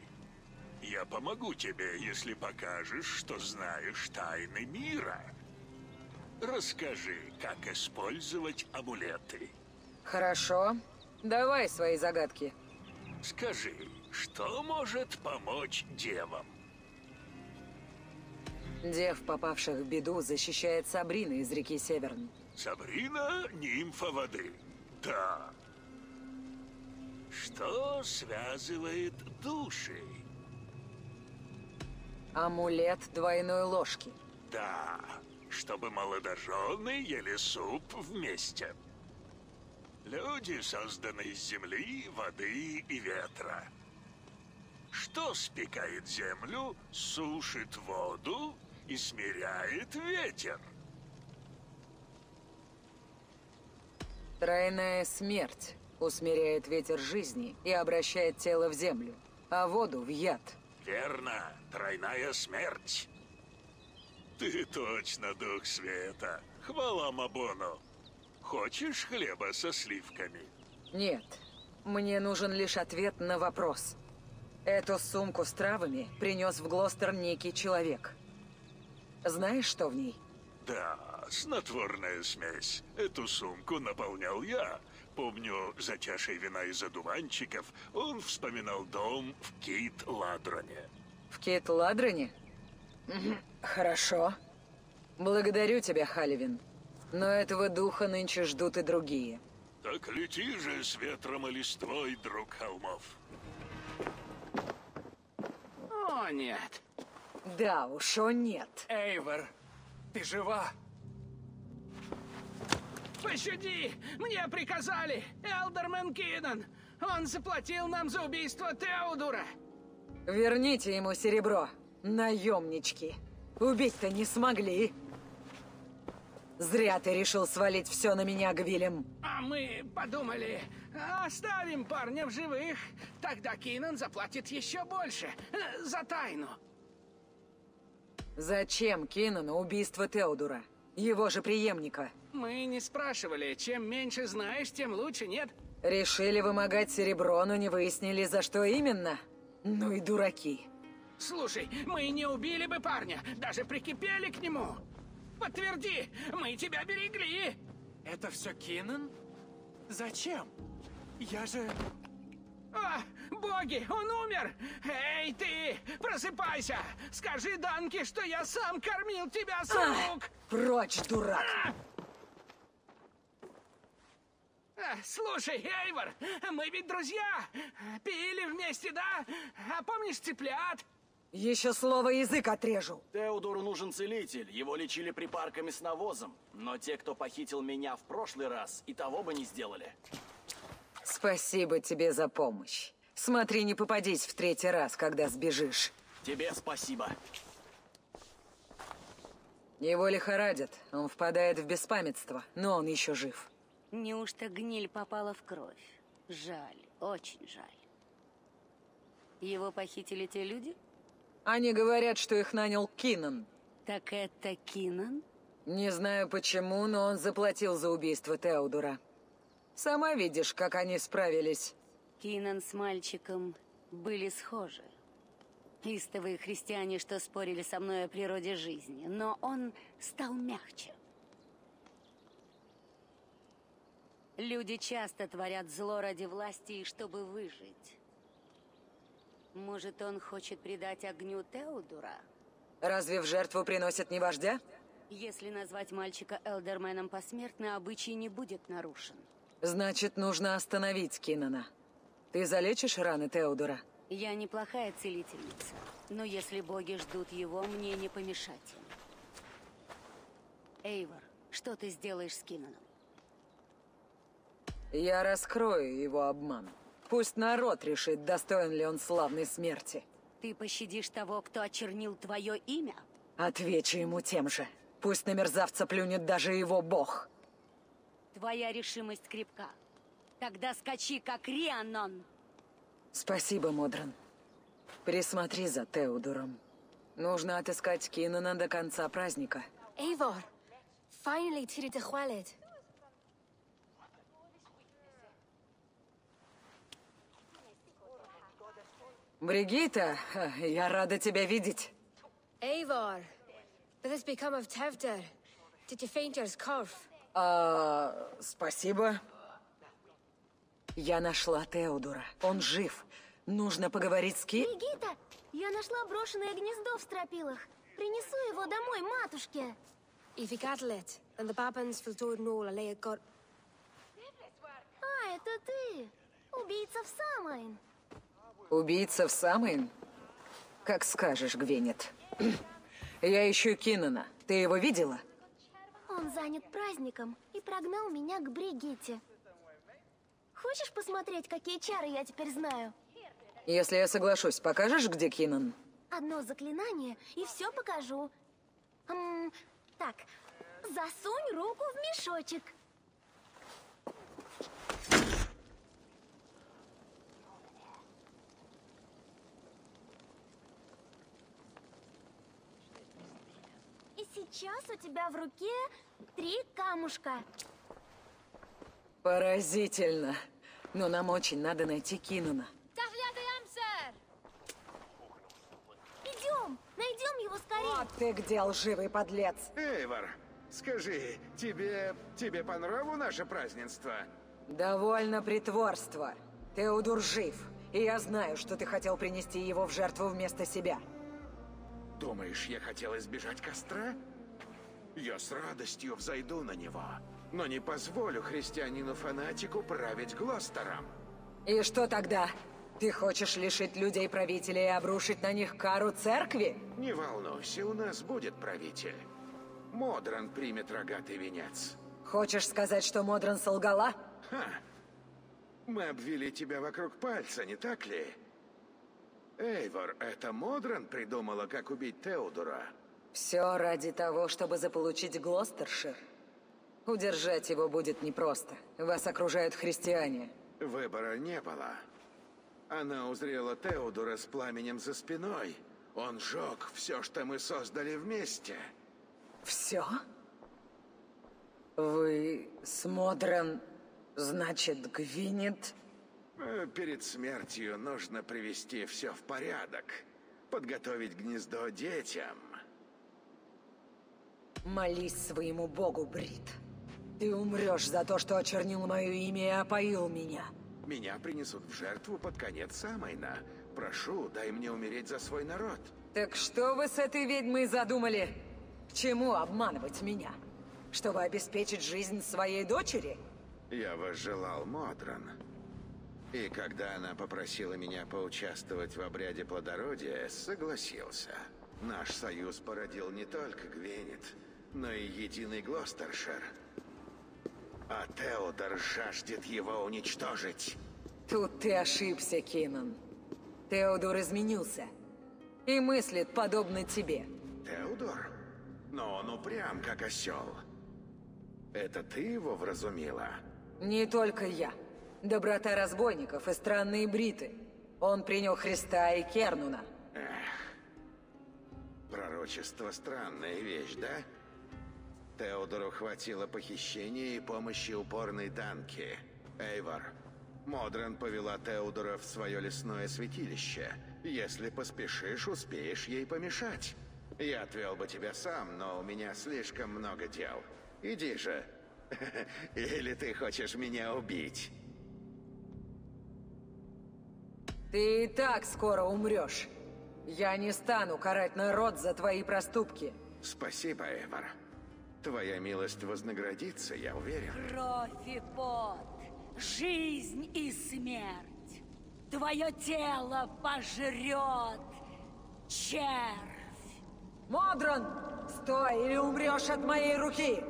Я помогу тебе, если покажешь, что знаешь тайны мира. Расскажи, как использовать амулеты. Хорошо. Давай свои загадки. Скажи, что может помочь девам? Дев, попавших в беду, защищает Сабрина из реки Северн. Сабрина – нимфа воды. Да. Что связывает души? Амулет двойной ложки. Да. Чтобы молодожены ели суп вместе. Люди созданы из земли, воды и ветра. Что спекает землю, сушит воду и смиряет ветер? Тройная смерть усмиряет ветер жизни и обращает тело в землю, а воду в яд. Верно, тройная смерть. Ты точно дух света. Хвала Мабону. Хочешь хлеба со сливками? Нет. Мне нужен лишь ответ на вопрос. Эту сумку с травами принес в Глостер некий человек. Знаешь, что в ней? Да, снотворная смесь. Эту сумку наполнял я. Помню, за чашей вина из одуванчиков он вспоминал дом в Кит-Ладроне. В Кит-Ладроне? Хорошо. Благодарю тебя, Халивин. Но этого духа нынче ждут и другие. Так лети же с ветром и листвой, друг холмов. О, нет. Да уж, о, нет. Эйвор, ты жива? Пощади! Мне приказали! Элдермен Кинан! Он заплатил нам за убийство Теудора! Верните ему серебро! Наемнички! Убить-то не смогли! Зря ты решил свалить все на меня, Гвиллем! А мы подумали, оставим парня в живых, тогда Кинан заплатит еще больше за тайну. Зачем Кинану убийство Теудора? Его же преемника. Мы не спрашивали, чем меньше знаешь, тем лучше, нет? Решили вымогать серебро, но не выяснили, за что именно? Ну и дураки. Слушай, мы не убили бы парня, даже прикипели к нему. Подтверди, мы тебя берегли. Это все Кинан? Зачем? Я же... А, боги, он умер! Эй, ты, просыпайся! Скажи Данке, что я сам кормил тебя, сук! А, прочь, дурак! А! А, слушай, Эйвор, мы ведь друзья! Пили вместе, да? А помнишь цыплят? Еще слово язык отрежу. Теудору нужен целитель. Его лечили припарками с навозом. Но те, кто похитил меня в прошлый раз, и того бы не сделали. Спасибо тебе за помощь. Смотри, не попадись в третий раз, когда сбежишь. Тебе спасибо. Его лихорадит. Он впадает в беспамятство, но он еще жив. Неужто гниль попала в кровь? Жаль, очень жаль. Его похитили те люди? Они говорят, что их нанял Кинан. Так это Кинан? Не знаю почему, но он заплатил за убийство Теудора. Сама видишь, как они справились. Кинан с мальчиком были схожи. Истовые христиане, что спорили со мной о природе жизни, но он стал мягче. Люди часто творят зло ради власти и чтобы выжить. Может, он хочет предать огню Теудора? Разве в жертву приносят не вождя? Если назвать мальчика Элдерменом посмертно, обычай не будет нарушен. Значит, нужно остановить Кинана. Ты залечишь раны Теудора? Я неплохая целительница, но если боги ждут его, мне не помешать им. Эйвор, что ты сделаешь с Кинаном? Я раскрою его обман. Пусть народ решит, достоин ли он славной смерти. Ты пощадишь того, кто очернил твое имя? Отвечу ему тем же. Пусть на мерзавца плюнет даже его бог. Твоя решимость крепка. Тогда скачи, как Рианон. Спасибо, Модрон. Присмотри за Теудором. Нужно отыскать Кинана до конца праздника. Эйвор, finally тирит и хвалит. Бригитта, я рада тебя видеть. Эйвор, а, спасибо. Я нашла Теудора. Он жив. Нужно поговорить с Ки. Бригитта, я нашла брошенное гнездо в стропилах. Принесу его домой матушке. А, это ты. Убийца в Самайн. Убийца в Самайн? Как скажешь, Гвенет. Я ищу Кинана. Ты его видела? Он занят праздником и прогнал меня к Бригитте. Хочешь посмотреть, какие чары я теперь знаю? Если я соглашусь, покажешь, где Кинан? Одно заклинание, и все покажу. М-м, так, засунь руку в мешочек. И сейчас у тебя в руке три камушка. Поразительно. Но нам очень надо найти Кинана. Найдем его скорее. Вот ты где, лживый подлец. Эйвор, скажи, тебе, тебе по нраву наше празднество? Довольно притворства. Теудор жив, и я знаю, что ты хотел принести его в жертву вместо себя. Думаешь, я хотел избежать костра? Я с радостью взойду на него, но не позволю христианину-фанатику править Глостером. И что тогда? Ты хочешь лишить людей правителя и обрушить на них кару церкви? Не волнуйся, у нас будет правитель. Модрон примет рогатый венец. Хочешь сказать, что Модрон солгала? Ха. Мы обвели тебя вокруг пальца, не так ли? Эйвор, это Модрон придумала, как убить Теудора? Все ради того, чтобы заполучить Глостершир. Удержать его будет непросто. Вас окружают христиане. Выбора не было. Она узрела Теудора с пламенем за спиной. Он сжег все, что мы создали вместе. Все? Вы с Модрон, значит, Гвинет? Перед смертью нужно привести все в порядок. Подготовить гнездо детям. Молись своему богу, Брит. Ты умрешь за то, что очернил мое имя и опоил меня. Меня принесут в жертву под конец Самайна. Прошу, дай мне умереть за свой народ. Так что вы с этой ведьмой задумали? К чему обманывать меня? Чтобы обеспечить жизнь своей дочери? Я возжелал Модрон. И когда она попросила меня поучаствовать в обряде плодородия, согласился. Наш союз породил не только Гвенет, но и единый Глостершир. А Теудор жаждет его уничтожить. Тут ты ошибся, Кинан. Теудор изменился. И мыслит подобно тебе. Теудор? Но он упрям, как осел. Это ты его вразумила? Не только я. Доброта разбойников и странные бриты. Он принял Христа и Кернуна. Эх. Пророчество — странная вещь, да? Теудору хватило похищения и помощи упорной Данки. Эйвор, Модрон повела Теудора в свое лесное святилище. Если поспешишь, успеешь ей помешать. Я отвел бы тебя сам, но у меня слишком много дел. Иди же. Или ты хочешь меня убить? Ты и так скоро умрешь. Я не стану карать народ за твои проступки. Спасибо, Эйвор. Твоя милость вознаградится, я уверен. Кровь и пот, жизнь и смерть. Твое тело пожрет червь. Модрон, стой или умрешь от моей руки!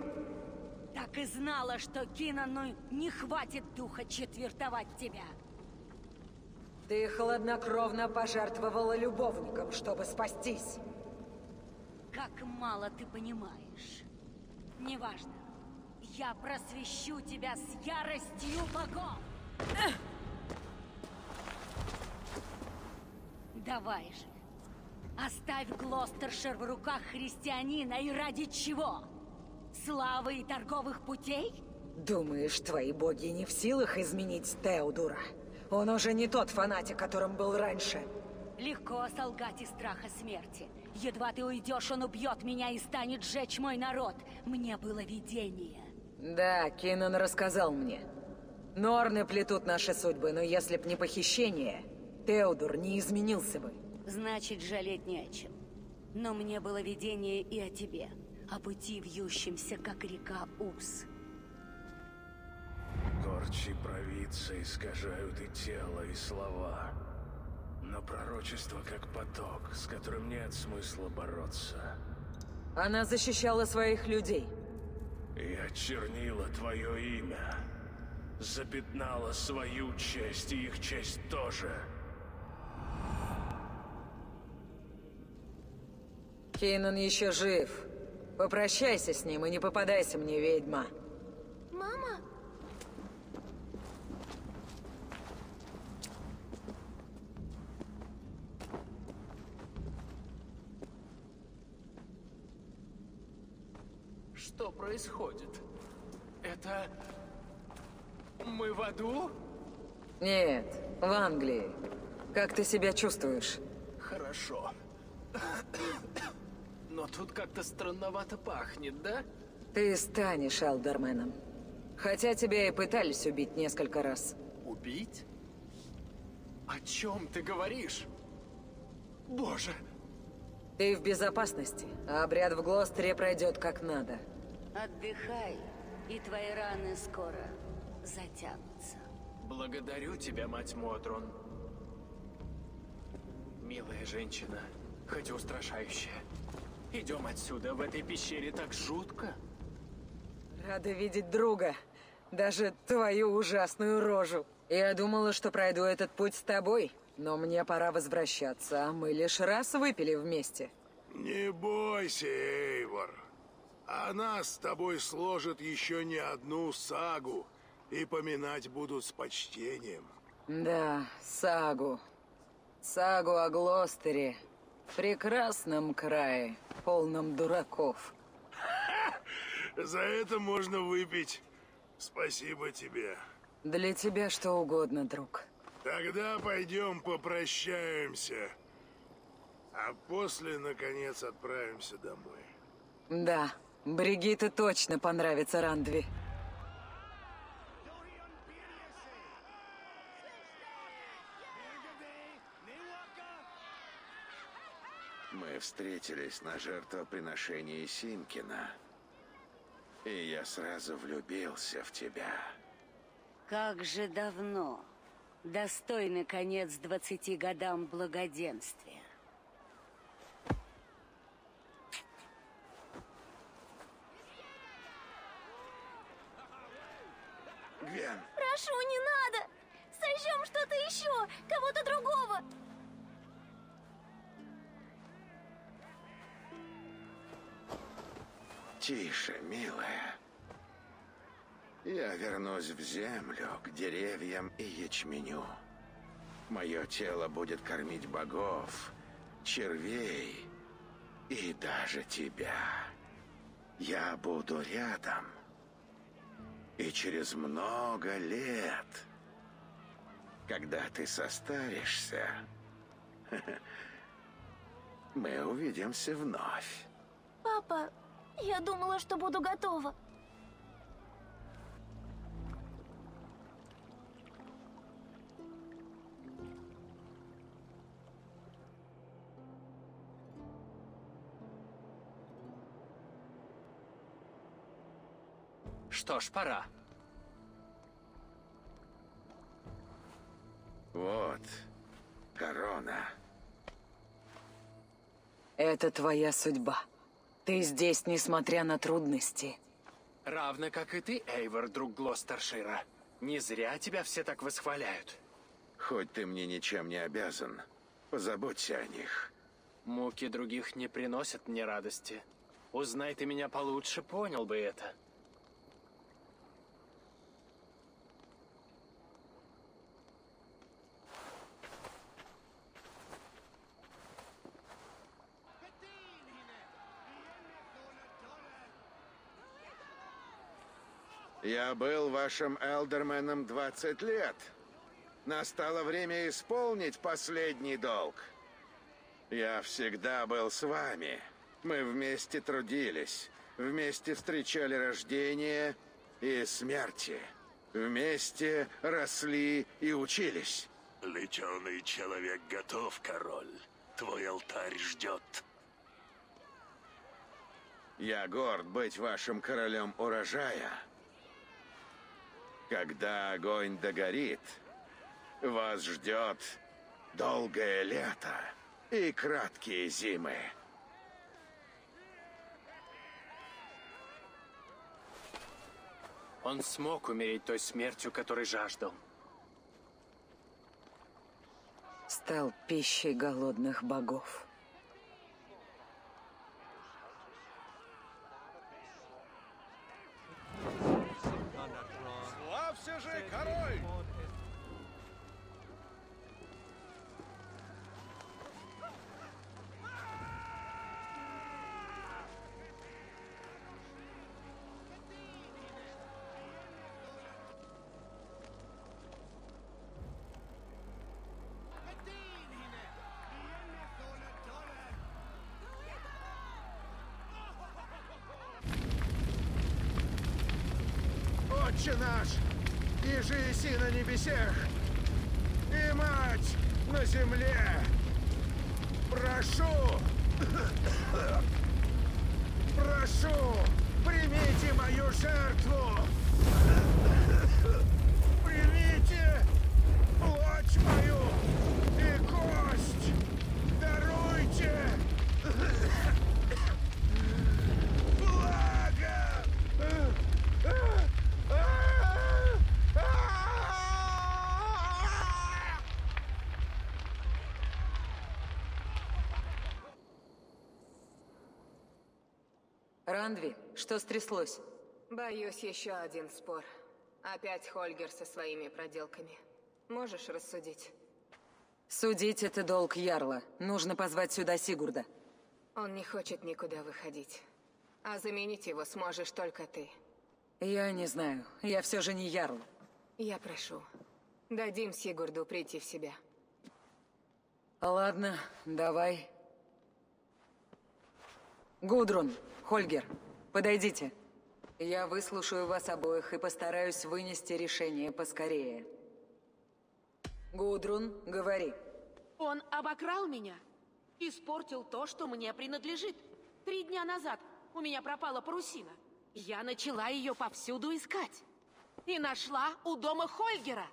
Так и знала, что Кинану не хватит духа четвертовать тебя. Ты хладнокровно пожертвовала любовником, чтобы спастись. Как мало ты понимаешь. Неважно. Я просвещу тебя с яростью богов. Эх! Давай же. Оставь Глостершир в руках христианина и ради чего? Славы и торговых путей? Думаешь, твои боги не в силах изменить Теудора? Он уже не тот фанатик, которым был раньше. Легко солгать из страха смерти. Едва ты уйдешь, он убьет меня и станет сжечь мой народ. Мне было видение. Да, Кинан рассказал мне. Норны плетут наши судьбы, но если б не похищение, Теудор не изменился бы. Значит, жалеть не о чем. Но мне было видение и о тебе, о пути вьющемся, как река Упс. Корчи провидца искажают и тело, и слова. Но пророчество как поток, с которым нет смысла бороться. Она защищала своих людей. И очернила твое имя. Запятнала свою честь и их честь тоже. Кинан еще жив. Попрощайся с ним и не попадайся мне, ведьма. Мама? Что происходит? Это... мы в аду? Нет, в Англии. Как ты себя чувствуешь? Хорошо. Но тут как-то странновато пахнет, да? Ты станешь Алдерменом. Хотя тебя и пытались убить несколько раз. Убить? О чем ты говоришь? Боже! Ты в безопасности, а обряд в Глостере пройдет как надо. Отдыхай, и твои раны скоро затянутся. Благодарю тебя, мать Модрон. Милая женщина, хоть и устрашающая. Идем отсюда, в этой пещере так жутко. Рада видеть друга, даже твою ужасную рожу. Я думала, что пройду этот путь с тобой, но мне пора возвращаться, а мы лишь раз выпили вместе. Не бойся, Эйвор. Она с тобой сложит еще не одну сагу, и поминать будут с почтением. Да, сагу. Сагу о Глостере. В прекрасном крае, полном дураков. За это можно выпить. Спасибо тебе. Для тебя что угодно, друг. Тогда пойдем попрощаемся. А после, наконец, отправимся домой. Да, Бригитте точно понравится Рандви. Мы встретились на жертвоприношении Симкина, и я сразу влюбился в тебя. Как же давно. Достойный конец двадцати годам благоденствия. Гвен! Прошу, не надо! Сожжем что-то еще, кого-то другого! Тише, милая. Я вернусь в землю, к деревьям и ячменю. Мое тело будет кормить богов, червей и даже тебя. Я буду рядом. И через много лет, когда ты состаришься, мы увидимся вновь. Папа... я думала, что буду готова. Что ж, пора. Вот, корона. Это твоя судьба. Ты здесь, несмотря на трудности. Равно как и ты, Эйвор, друг Глостершира. Не зря тебя все так восхваляют. Хоть ты мне ничем не обязан, позаботься о них. Муки других не приносят мне радости. Узнай ты меня получше, понял бы это. Я был вашим Элдерменом двадцать лет. Настало время исполнить последний долг. Я всегда был с вами. Мы вместе трудились, вместе встречали рождение и смерти. Вместе росли и учились. Летеный человек готов, король. Твой алтарь ждет. Я горд быть вашим королем урожая. Когда огонь догорит, вас ждет долгое лето и краткие зимы. Он смог умереть той смертью, которой жаждал. Стал пищей голодных богов. Славься же, король! Наш, и жизнь на небесех, и мать на земле. Прошу, прошу, примите мою жертву, примите плоть мою и кость, даруйте благо. Рандви, что стряслось? Боюсь, еще один спор. Опять Хольгер со своими проделками. Можешь рассудить? Судить — это долг ярла. Нужно позвать сюда Сигурда. Он не хочет никуда выходить. А заменить его сможешь только ты. Я не знаю. Я все же не ярл. Я прошу. Дадим Сигурду прийти в себя. Ладно, давай. Гудрун, Хольгер, подойдите. Я выслушаю вас обоих и постараюсь вынести решение поскорее. Гудрун, говори. Он обокрал меня. Испортил то, что мне принадлежит. Три дня назад у меня пропала парусина. Я начала ее повсюду искать. И нашла у дома Хольгера.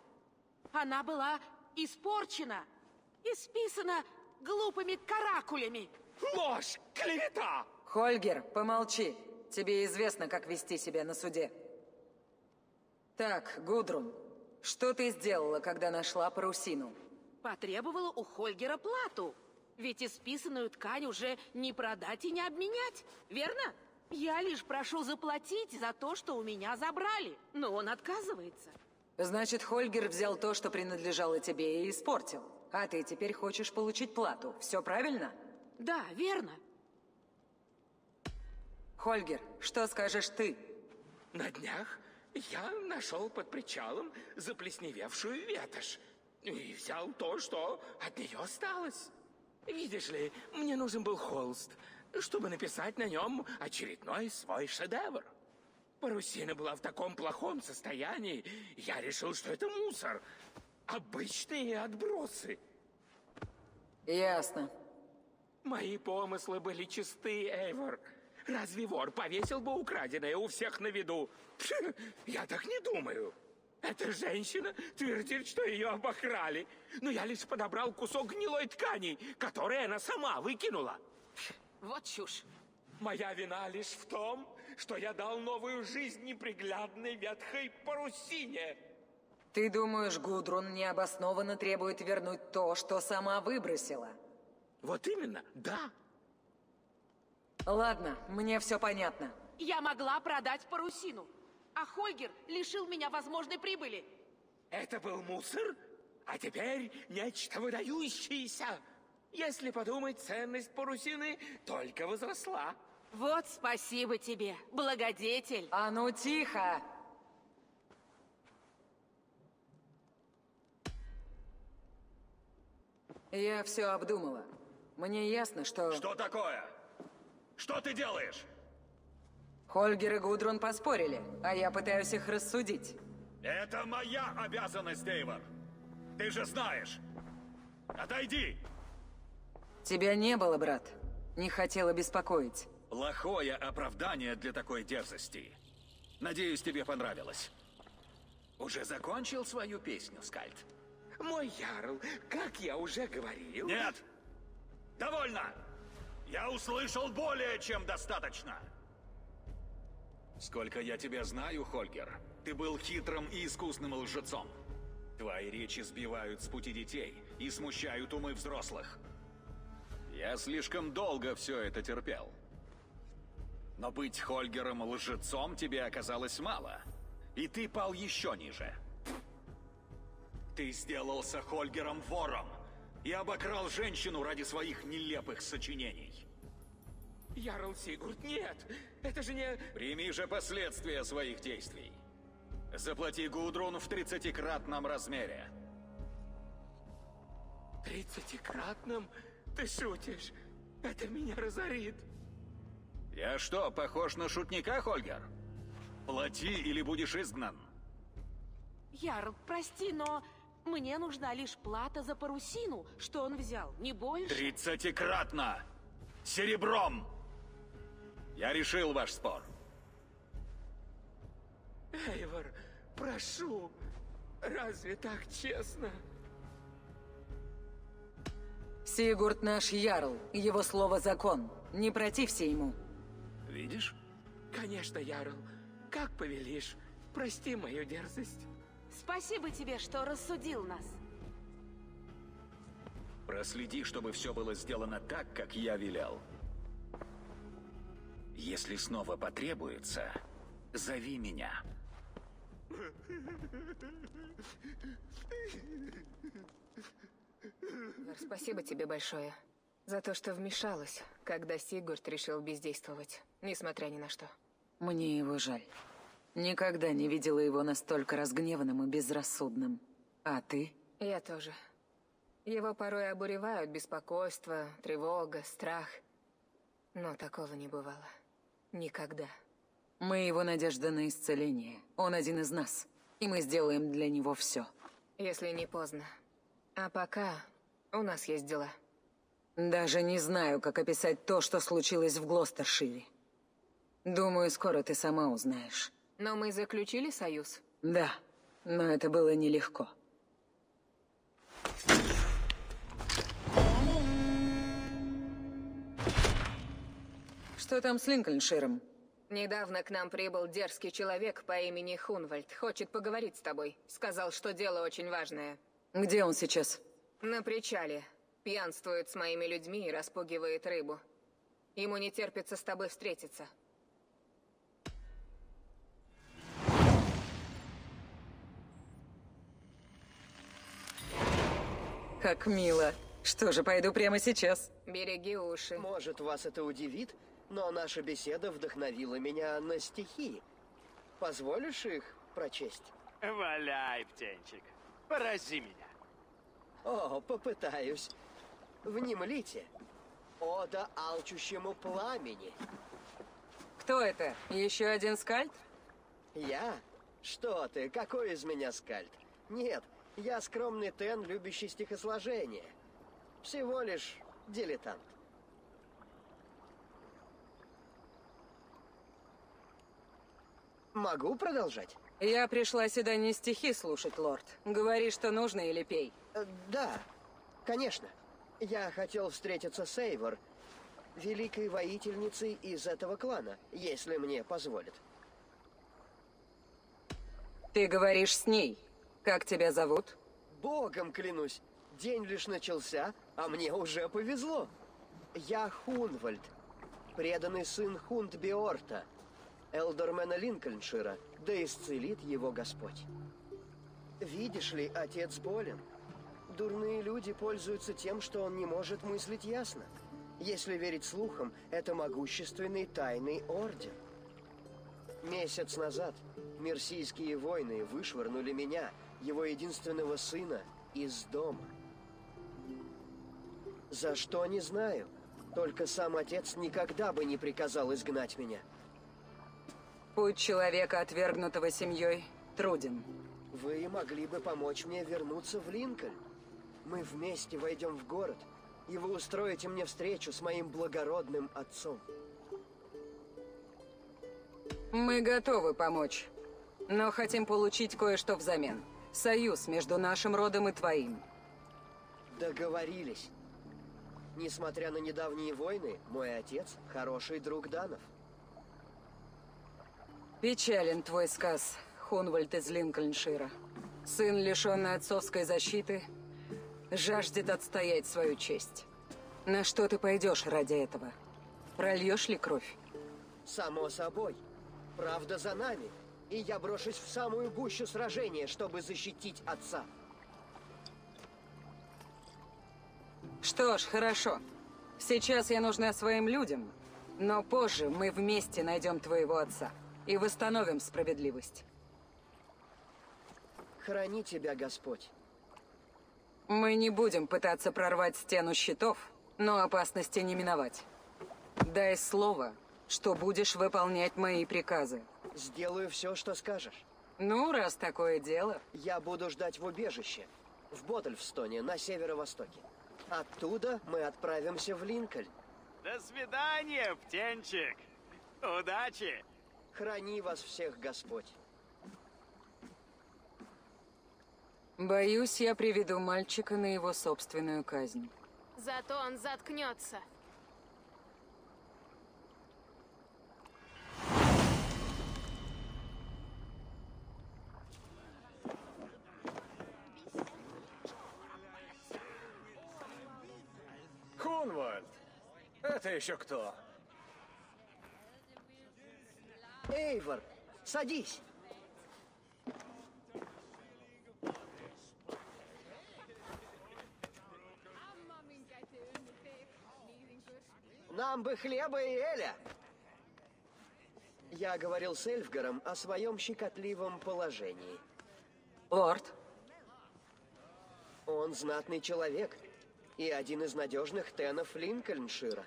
Она была испорчена, исписана глупыми каракулями. Ложь, клевета! Хольгер, помолчи. Тебе известно, как вести себя на суде. Так, Гудрун, что ты сделала, когда нашла парусину? Потребовала у Хольгера плату. Ведь исписанную ткань уже не продать и не обменять, верно? Я лишь прошу заплатить за то, что у меня забрали, но он отказывается. Значит, Хольгер взял то, что принадлежало тебе, и испортил. А ты теперь хочешь получить плату, все правильно? Да, верно. Хольгер, что скажешь ты? На днях я нашел под причалом заплесневевшую ветошь и взял то, что от нее осталось. Видишь ли, мне нужен был холст, чтобы написать на нем очередной свой шедевр. Парусина была в таком плохом состоянии, я решил, что это мусор. Обычные отбросы. Ясно. Мои помыслы были чисты, Эйвор. Разве вор повесил бы украденное у всех на виду? Пш, я так не думаю. Эта женщина твердит, что ее обокрали. Но я лишь подобрал кусок гнилой ткани, которую она сама выкинула. Вот чушь. Моя вина лишь в том, что я дал новую жизнь неприглядной ветхой парусине. Ты думаешь, Гудрун необоснованно требует вернуть то, что сама выбросила? Вот именно, да. Ладно, мне все понятно. Я могла продать парусину, а Хольгер лишил меня возможной прибыли. Это был мусор, а теперь нечто выдающееся. Если подумать, ценность парусины только возросла. Вот спасибо тебе, благодетель. А ну тихо! Я все обдумала. Мне ясно, что... Что такое? Что ты делаешь? Хольгер и Гудрун поспорили, а я пытаюсь их рассудить. Это моя обязанность, Эйвор. Ты же знаешь. Отойди! Тебя не было, брат. Не хотела беспокоить. Плохое оправдание для такой дерзости. Надеюсь, тебе понравилось. Уже закончил свою песню, Скальд? Мой ярл, как я уже говорил... Нет! Довольно! Я услышал более чем достаточно! Сколько я тебя знаю, Хольгер, ты был хитрым и искусным лжецом. Твои речи сбивают с пути детей и смущают умы взрослых. Я слишком долго все это терпел. Но быть Хольгером-лжецом тебе оказалось мало. И ты пал еще ниже. Ты сделался Хольгером-вором и обокрал женщину ради своих нелепых сочинений. Ярл Сигурд, нет! Это же не... Прими же последствия своих действий. Заплати Гудрун в тридцатикратном размере. Тридцатикратном? Ты шутишь? Это меня разорит. Я что, похож на шутника, Хольгер? Плати или будешь изгнан. Ярл, прости, но мне нужна лишь плата за парусину, что он взял, не больше. Тридцатикратно! Серебром! Я решил ваш спор. Эйвор, прошу, разве так честно? Сигурд наш ярл, его слово закон. Не протився ему. Видишь? Конечно, ярл. Как повелишь. Прости мою дерзость. Спасибо тебе, что рассудил нас. Проследи, чтобы все было сделано так, как я велел. Если снова потребуется, зови меня. Спасибо тебе большое за то, что вмешалась, когда Сигурд решил бездействовать, несмотря ни на что. Мне его жаль. Никогда не видела его настолько разгневанным и безрассудным. А ты? Я тоже. Его порой обуревают беспокойство, тревога, страх. Но такого не бывало. Никогда. Мы его надежда на исцеление. Он один из нас. И мы сделаем для него все. Если не поздно. А пока у нас есть дела. Даже не знаю, как описать то, что случилось в Глостершире. Думаю, скоро ты сама узнаешь. Но мы заключили союз? Да, но это было нелегко. Что там с Линкольнширом? Недавно к нам прибыл дерзкий человек по имени Хунвальд. Хочет поговорить с тобой. Сказал, что дело очень важное. Где он сейчас? На причале. Пьянствует с моими людьми и распугивает рыбу. Ему не терпится с тобой встретиться. Как мило. Что же, пойду прямо сейчас. Береги уши. Может, вас это удивит, но наша беседа вдохновила меня на стихи. Позволишь их прочесть? Валяй, птенчик. Порази меня. О, попытаюсь. Внемлите. Ода алчущему пламени. Кто это? Еще один скальд? Я? Что ты? Какой из меня скальд? Нет, я скромный тен, любящий стихосложение. Всего лишь дилетант. Могу продолжать? Я пришла сюда не стихи слушать, лорд. Говори, что нужно, или пей. Да, конечно. Я хотел встретиться с Эйвор, великой воительницей из этого клана, если мне позволит. Ты говоришь с ней. Как тебя зовут? Богом клянусь. День лишь начался, а мне уже повезло. Я Хунвальд, преданный сын Хундберта, элдермена Линкольншира, да исцелит его Господь. Видишь ли, отец болен. Дурные люди пользуются тем, что он не может мыслить ясно. Если верить слухам, это могущественный тайный орден. Месяц назад мерсийские войны вышвырнули меня, его единственного сына, из дома. За что, не знаю. Только сам отец никогда бы не приказал изгнать меня. Путь человека, отвергнутого семьей, труден. Вы могли бы помочь мне вернуться в Линкольн. Мы вместе войдем в город, и вы устроите мне встречу с моим благородным отцом. Мы готовы помочь, но хотим получить кое-что взамен. Союз между нашим родом и твоим. Договорились. Несмотря на недавние войны, мой отец – хороший друг Данов. Печален твой сказ, Хунвальд из Линкольншира. Сын, лишенный отцовской защиты, жаждет отстоять свою честь. На что ты пойдешь ради этого? Прольешь ли кровь? Само собой. Правда за нами. И я брошусь в самую гущу сражения, чтобы защитить отца. Что ж, хорошо. Сейчас я нужна своим людям, но позже мы вместе найдем твоего отца и восстановим справедливость. Храни тебя, Господь. Мы не будем пытаться прорвать стену щитов, но опасности не миновать. Дай слово, что будешь выполнять мои приказы. Сделаю все, что скажешь. Ну, раз такое дело... Я буду ждать в убежище, в Бодельфстоне, на северо-востоке. Оттуда мы отправимся в Линкольн. До свидания, птенчик. Удачи. Храни вас всех, Господь. Боюсь, я приведу мальчика на его собственную казнь. Зато он заткнется. Хунвальд! Это еще кто? Эйвор, садись! Нам бы хлеба и эля! Я говорил с Эльфгаром о своем щекотливом положении. Лорд. Он знатный человек. И один из надежных тенов Линкольншира.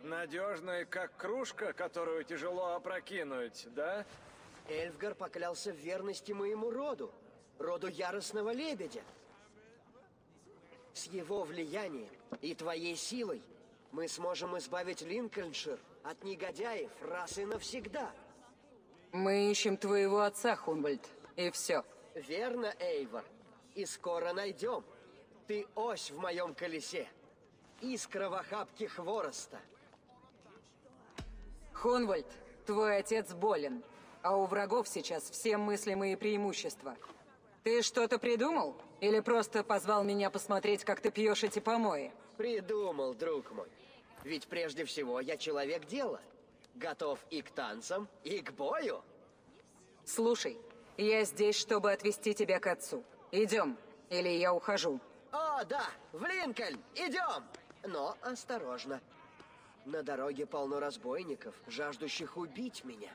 Надежный, как кружка, которую тяжело опрокинуть, да? Эльфгар поклялся в верности моему роду, роду яростного лебедя. С его влиянием и твоей силой мы сможем избавить Линкольншир от негодяев раз и навсегда. Мы ищем твоего отца, Хунвальд, и все. Верно, Эйвор, и скоро найдем. Ты ось в моем колесе. Искра в охапке хвороста. Хунвальд, твой отец болен, а у врагов сейчас все мыслимые преимущества. Ты что-то придумал? Или просто позвал меня посмотреть, как ты пьешь эти помои? Придумал, друг мой. Ведь прежде всего я человек дела. Готов и к танцам, и к бою. Слушай, я здесь, чтобы отвезти тебя к отцу. Идем, или я ухожу. О, да! В Линкольн! Идем! Но осторожно. На дороге полно разбойников, жаждущих убить меня.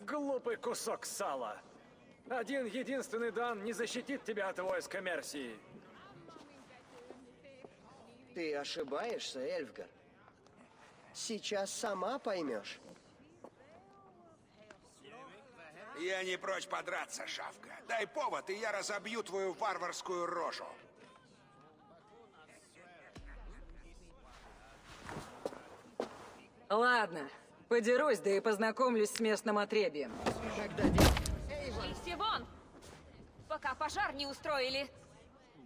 Глупый кусок сала! Один единственный Дан не защитит тебя от войска Мерсии. Ты ошибаешься, Эльфгар. Сейчас сама поймешь. Я не прочь подраться, Шавка. Дай повод, и я разобью твою варварскую рожу. Ладно, подерусь, да и познакомлюсь с местным отребьем. Ищи вон! Пока пожар не устроили.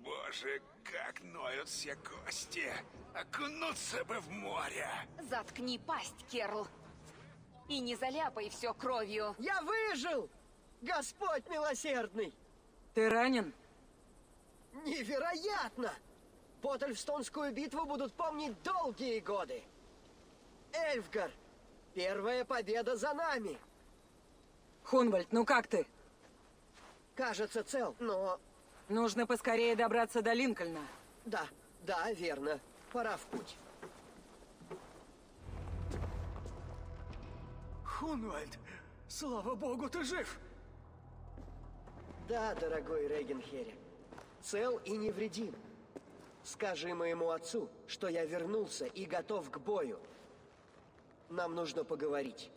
Боже, как ноют все кости. Окунуться бы в море. Заткни пасть, Керл. И не заляпай все кровью. Я выжил! Господь милосердный! Ты ранен? Невероятно! Бодельфстонскую битву будут помнить долгие годы. Эльфгар, первая победа за нами. Хунвальд, ну как ты? Кажется, цел, но... Нужно поскорее добраться до Линкольна. Да, да, верно. Пора в путь. Хунвальд, слава богу, ты жив! Да, дорогой Регенхере, цел и невредим. Скажи моему отцу, что я вернулся и готов к бою. Нам нужно поговорить.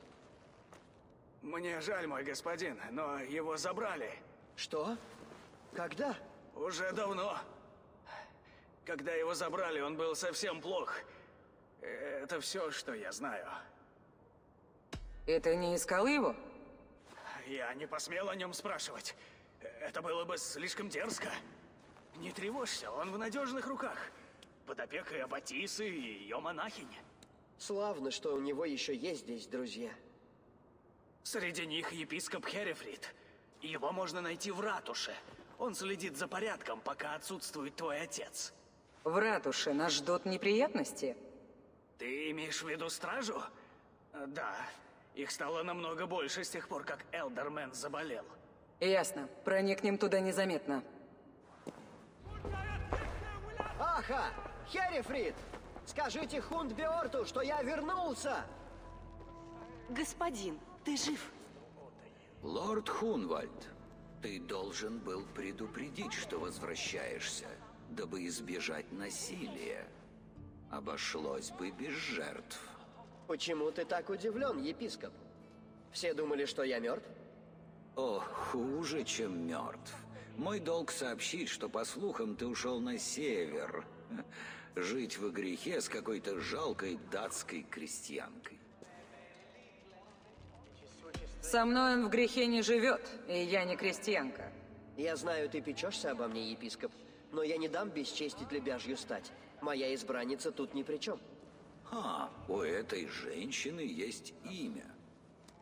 Мне жаль, мой господин, но его забрали. Что? Когда? Уже давно. Когда его забрали, он был совсем плох. Это все, что я знаю. Это не искал его? Я не посмел о нем спрашивать. Это было бы слишком дерзко. Не тревожься, он в надежных руках. Под опекой Аббатисы и ее монахини. Славно, что у него еще есть здесь друзья. Среди них епископ Херефрид. Его можно найти в ратуше. Он следит за порядком, пока отсутствует твой отец. В ратуше нас ждут неприятности? Ты имеешь в виду стражу? Да. Их стало намного больше с тех пор, как Элдермен заболел. Ясно. Проникнем туда незаметно. Аха! Херефрид! Скажите Хундберту, что я вернулся! Господин, ты жив? Лорд Хунвальд, ты должен был предупредить, что возвращаешься, дабы избежать насилия. Обошлось бы без жертв. Почему ты так удивлен, епископ? Все думали, что я мертв? О, хуже, чем мертв. Мой долг сообщить, что, по слухам, ты ушел на север. Жить во грехе с какой-то жалкой датской крестьянкой. Со мной он в грехе не живет, и я не крестьянка. Я знаю, ты печешься обо мне, епископ, но я не дам бесчестить лебяжью стать. Моя избранница тут ни при чем. А, у этой женщины есть имя.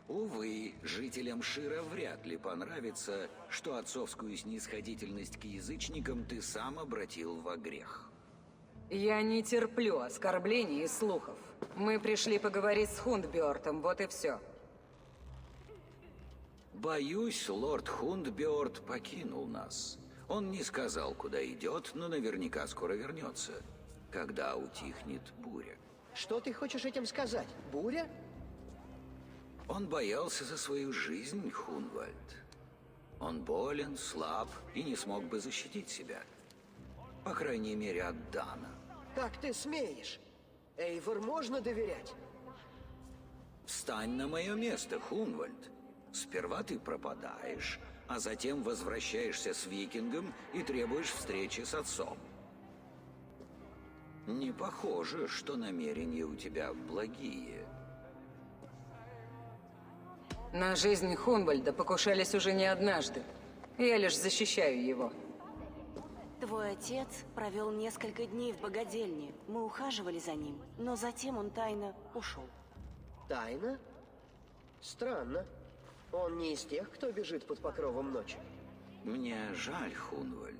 Увы, жителям Шира вряд ли понравится, что отцовскую снисходительность к язычникам ты сам обратил во грех. Я не терплю оскорблений и слухов. Мы пришли поговорить с Хундбертом, вот и все. Боюсь, лорд Хундберт покинул нас. Он не сказал, куда идет, но наверняка скоро вернется, когда утихнет буря. Что ты хочешь этим сказать? Буря? Он боялся за свою жизнь, Хунвальд. Он болен, слаб и не смог бы защитить себя. По крайней мере, от Дана. Как ты смеешь? Эйвор можно доверять? Встань на мое место, Хунвальд. Сперва ты пропадаешь, а затем возвращаешься с викингом и требуешь встречи с отцом. Не похоже, что намерения у тебя благие. На жизнь Хунвальда покушались уже не однажды. Я лишь защищаю его. Твой отец провел несколько дней в богадельне. Мы ухаживали за ним, но затем он тайно ушел. Тайно? Странно. Он не из тех, кто бежит под покровом ночи. Мне жаль, Хунвальд.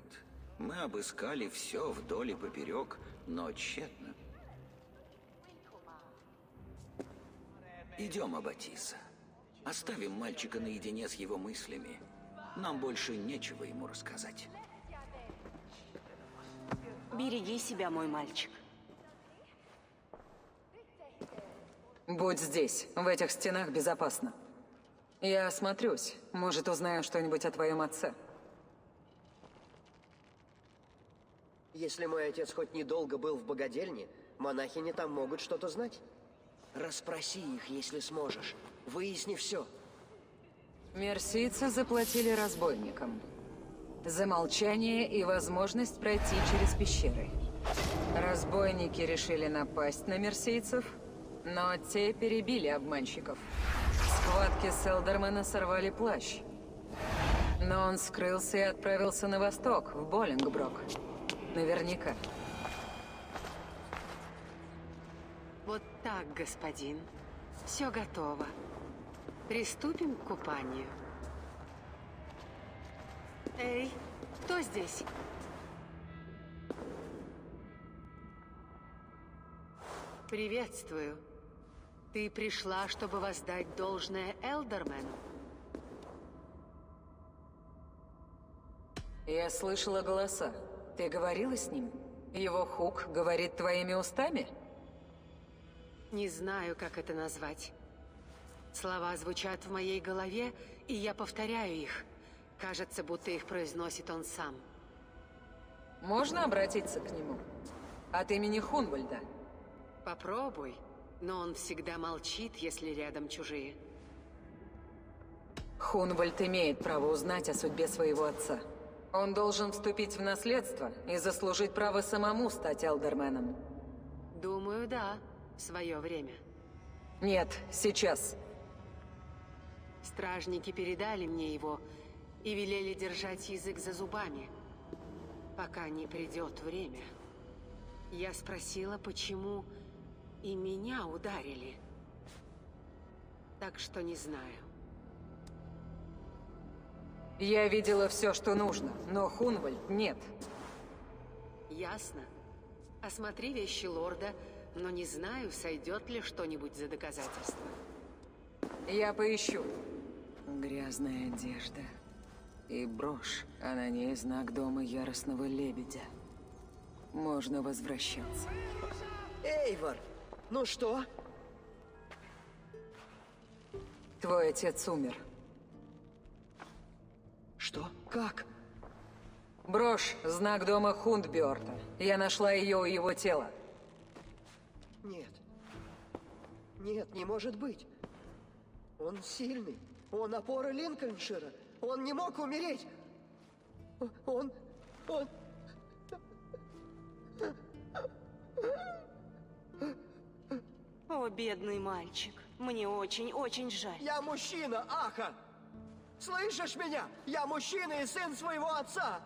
Мы обыскали все вдоль и поперек, но тщетно. Идем, Аббатиса. Оставим мальчика наедине с его мыслями. Нам больше нечего ему рассказать. Береги себя, мой мальчик. Будь здесь, в этих стенах безопасно. Я осмотрюсь. Может, узнаю что-нибудь о твоем отце. Если мой отец хоть недолго был в богадельне, монахини там могут что-то знать. Расспроси их, если сможешь. Выясни все. Мерсийцы заплатили разбойникам. За молчание и возможность пройти через пещеры. Разбойники решили напасть на мерсийцев, но те перебили обманщиков. Схватки с Элдермена сорвали плащ. Но он скрылся и отправился на восток, в Боллингброк. Наверняка. Вот так, господин. Все готово. Приступим к купанию. Эй, кто здесь? Приветствую. Ты пришла, чтобы воздать должное Элдермену. Я слышала голоса. Ты говорила с ним? Его хук говорит твоими устами? Не знаю, как это назвать. Слова звучат в моей голове, и я повторяю их. Кажется, будто их произносит он сам. Можно обратиться к нему? От имени Хунвальда. Попробуй, но он всегда молчит, если рядом чужие. Хунвальд имеет право узнать о судьбе своего отца. Он должен вступить в наследство и заслужить право самому стать элдерменом. Думаю, да, в свое время. Нет, сейчас. Стражники передали мне его и велели держать язык за зубами, пока не придет время. Я спросила, почему и меня ударили. Так что не знаю. Я видела все, что нужно, но Хунвальд нет. Ясно. Осмотри вещи лорда, но не знаю, сойдет ли что-нибудь за доказательство. Я поищу. Грязная одежда и брошь, а на ней знак дома яростного лебедя. Можно возвращаться. Эйвор, ну что? Твой отец умер. Что? Как? Брошь, знак дома Хундберта. Я нашла ее у его тела. Нет. Нет, не может быть. Он сильный. Он опора Линкольншира. Он не мог умереть. Он... Он... О, бедный мальчик. Мне очень-очень жаль. Я мужчина, Аха! Слышишь меня? Я мужчина и сын своего отца.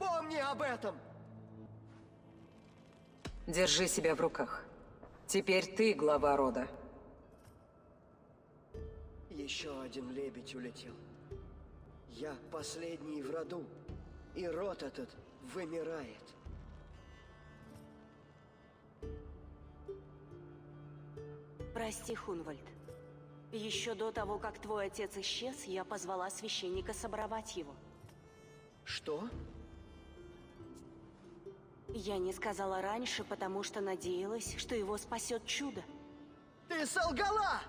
Помни об этом. Держи себя в руках. Теперь ты глава рода. Еще один лебедь улетел. Я последний в роду. И род этот вымирает. Прости, Хунвальд. Еще до того, как твой отец исчез, я позвала священника соборовать его. Что? Я не сказала раньше, потому что надеялась, что его спасет чудо. Ты солгала!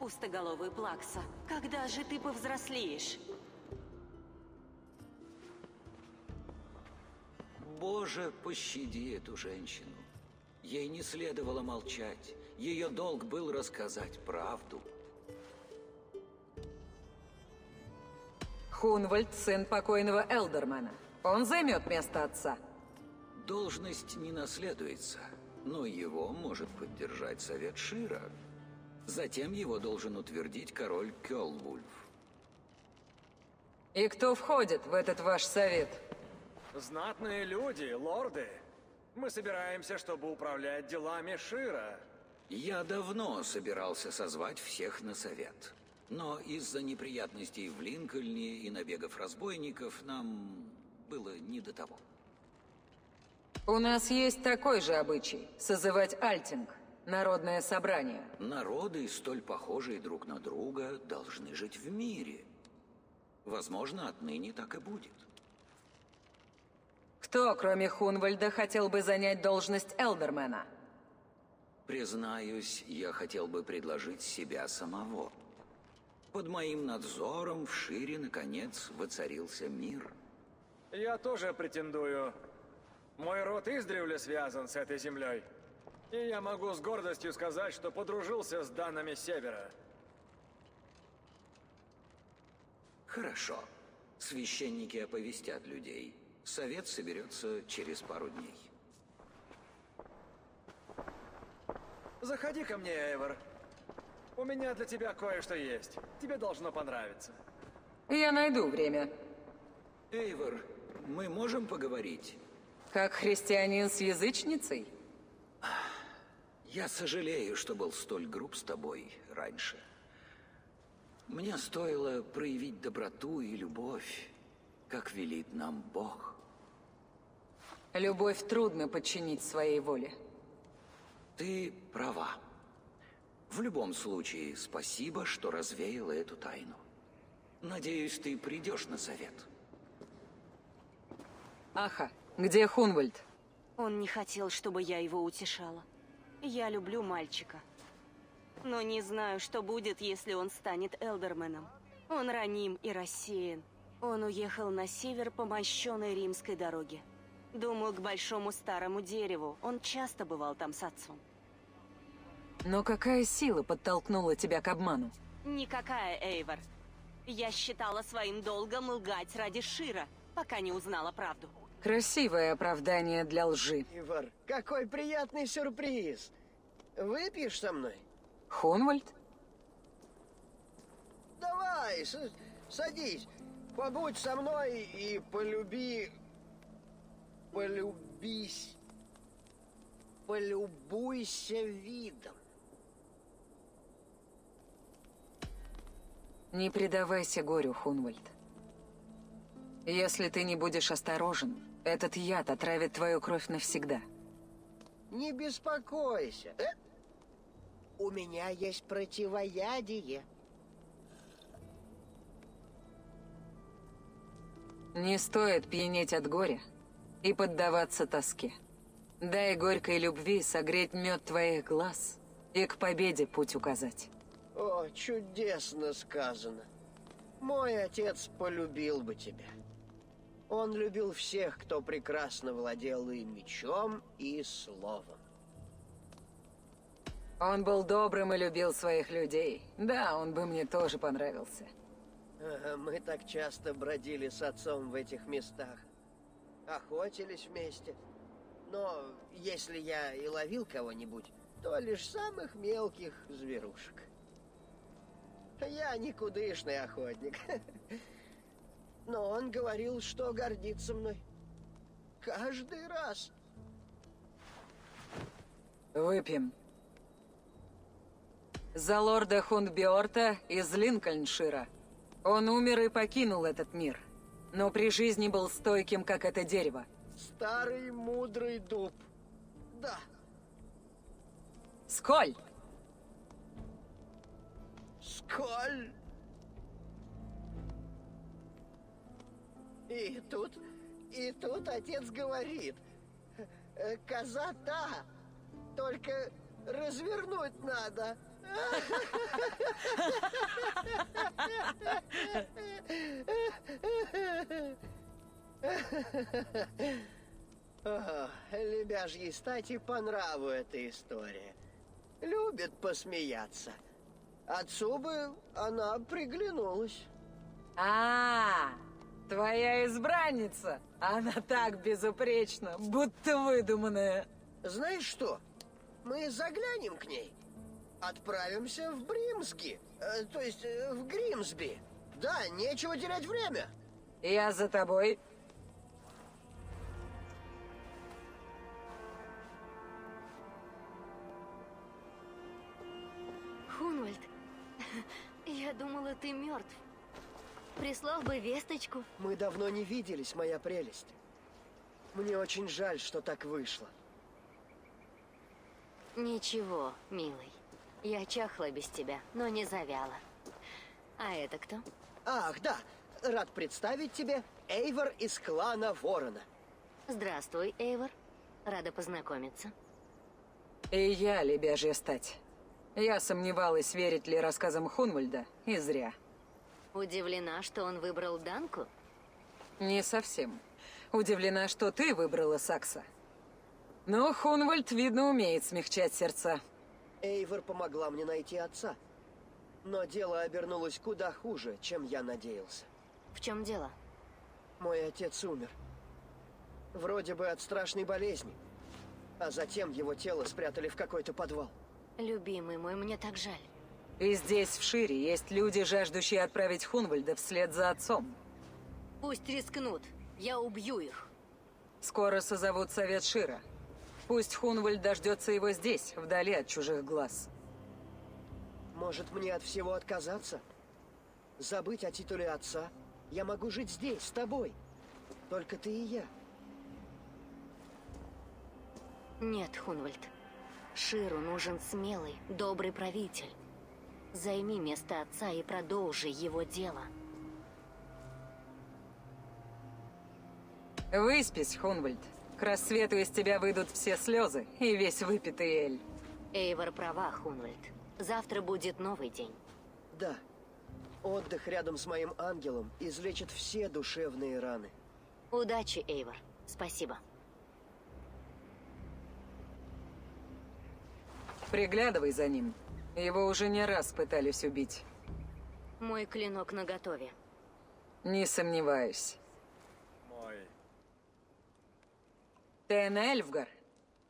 Пустоголовый Плакса, когда же ты повзрослеешь? Боже, пощади эту женщину. Ей не следовало молчать. Ее долг был рассказать правду. Хунвальд – сын покойного элдермена. Он займет место отца. Должность не наследуется, но его может поддержать совет Шира. Затем его должен утвердить король Кёлвульф. И кто входит в этот ваш совет? Знатные люди, лорды. Мы собираемся, чтобы управлять делами Шира. Я давно собирался созвать всех на совет. Но из-за неприятностей в Линкольне и набегов разбойников нам было не до того. У нас есть такой же обычай – созывать альтинг, народное собрание. Народы, столь похожие друг на друга, должны жить в мире. Возможно, отныне так и будет. Кто, кроме Хунвальда, хотел бы занять должность элдермена? Признаюсь, я хотел бы предложить себя самого. Под моим надзором в Шире, наконец, воцарился мир. Я тоже претендую. Мой род издревле связан с этой землей. И я могу с гордостью сказать, что подружился с данными Севера. Хорошо. Священники оповестят людей. Совет соберется через пару дней. Заходи ко мне, Эйвор. У меня для тебя кое-что есть. Тебе должно понравиться. Я найду время. Эйвор, мы можем поговорить? Как христианин с язычницей? Я сожалею, что был столь груб с тобой раньше. Мне стоило проявить доброту и любовь, как велит нам Бог. Любовь трудно подчинить своей воле. Ты права. В любом случае, спасибо, что развеяла эту тайну. Надеюсь, ты придешь на совет. Аха, где Хунвальд? Он не хотел, чтобы я его утешала. Я люблю мальчика. Но не знаю, что будет, если он станет элдерменом. Он раним и рассеян. Он уехал на север по мощенной римской дороге. Думаю, к большому старому дереву. Он часто бывал там с отцом. Но какая сила подтолкнула тебя к обману? Никакая, Эйвор. Я считала своим долгом лгать ради Шира, пока не узнала правду. Красивое оправдание для лжи. Эйвор, какой приятный сюрприз. Выпьешь со мной? Хунвальд? Давай, садись. Побудь со мной и полюби... Полюбись... Полюбуйся видом. Не предавайся горю, Хунвальд. Если ты не будешь осторожен, этот яд отравит твою кровь навсегда. Не беспокойся. Э? У меня есть противоядие. Не стоит пьянеть от горя и поддаваться тоске. Дай горькой любви согреть мед твоих глаз и к победе путь указать. О, чудесно сказано. Мой отец полюбил бы тебя. Он любил всех, кто прекрасно владел и мечом, и словом. Он был добрым и любил своих людей. Да, он бы мне тоже понравился. Ага, мы так часто бродили с отцом в этих местах. Охотились вместе. Но если я и ловил кого-нибудь, то лишь самых мелких зверушек. Я никудышный охотник. Но он говорил, что гордится мной. Каждый раз. Выпьем. За лорда Хундберта из Линкольншира. Он умер и покинул этот мир. Но при жизни был стойким, как это дерево. Старый мудрый дуб. Да. Сколь! Сколь! И тут, и тут отец говорит, коза та, только развернуть надо. О, лебяжьей стати по нраву эта история. Любит посмеяться. Отцу бы она приглянулась. А, -а, а, твоя избранница. Она так безупречна, будто выдуманная. Знаешь что? Мы заглянем к ней. Отправимся в Бримски, э, то есть э, в Гримсби. Да, нечего терять время. Я за тобой. Хунвальд, я думала, ты мертв. Прислал бы весточку. Мы давно не виделись, моя прелесть. Мне очень жаль, что так вышло. Ничего, милый. Я чахла без тебя, но не завяла. А это кто? Ах, да. Рад представить тебе Эйвор из клана Ворона. Здравствуй, Эйвор. Рада познакомиться. И я, лебяжья стать. Я сомневалась, верить ли рассказам Хунвальда, и зря. Удивлена, что он выбрал Данку? Не совсем. Удивлена, что ты выбрала Сакса. Но Хунвальд, видно, умеет смягчать сердца. Эйвор помогла мне найти отца. Но дело обернулось куда хуже, чем я надеялся. В чем дело? Мой отец умер. Вроде бы от страшной болезни. А затем его тело спрятали в какой-то подвал. Любимый мой, мне так жаль. И здесь, в Шире, есть люди, жаждущие отправить Хунвальда вслед за отцом. Пусть рискнут. Я убью их. Скоро созовут совет Шира. Пусть Хунвальд дождется его здесь, вдали от чужих глаз. Может, мне от всего отказаться? Забыть о титуле отца? Я могу жить здесь, с тобой. Только ты и я. Нет, Хунвальд. Ширу нужен смелый, добрый правитель. Займи место отца и продолжи его дело. Выспись, Хунвальд. К рассвету из тебя выйдут все слезы и весь выпитый эль. Эйвор права, Хунвальд. Завтра будет новый день. Да. Отдых рядом с моим ангелом излечит все душевные раны. Удачи, Эйвор. Спасибо. Приглядывай за ним. Его уже не раз пытались убить. Мой клинок наготове. Не сомневаюсь. Мой. Тен Эльфгар,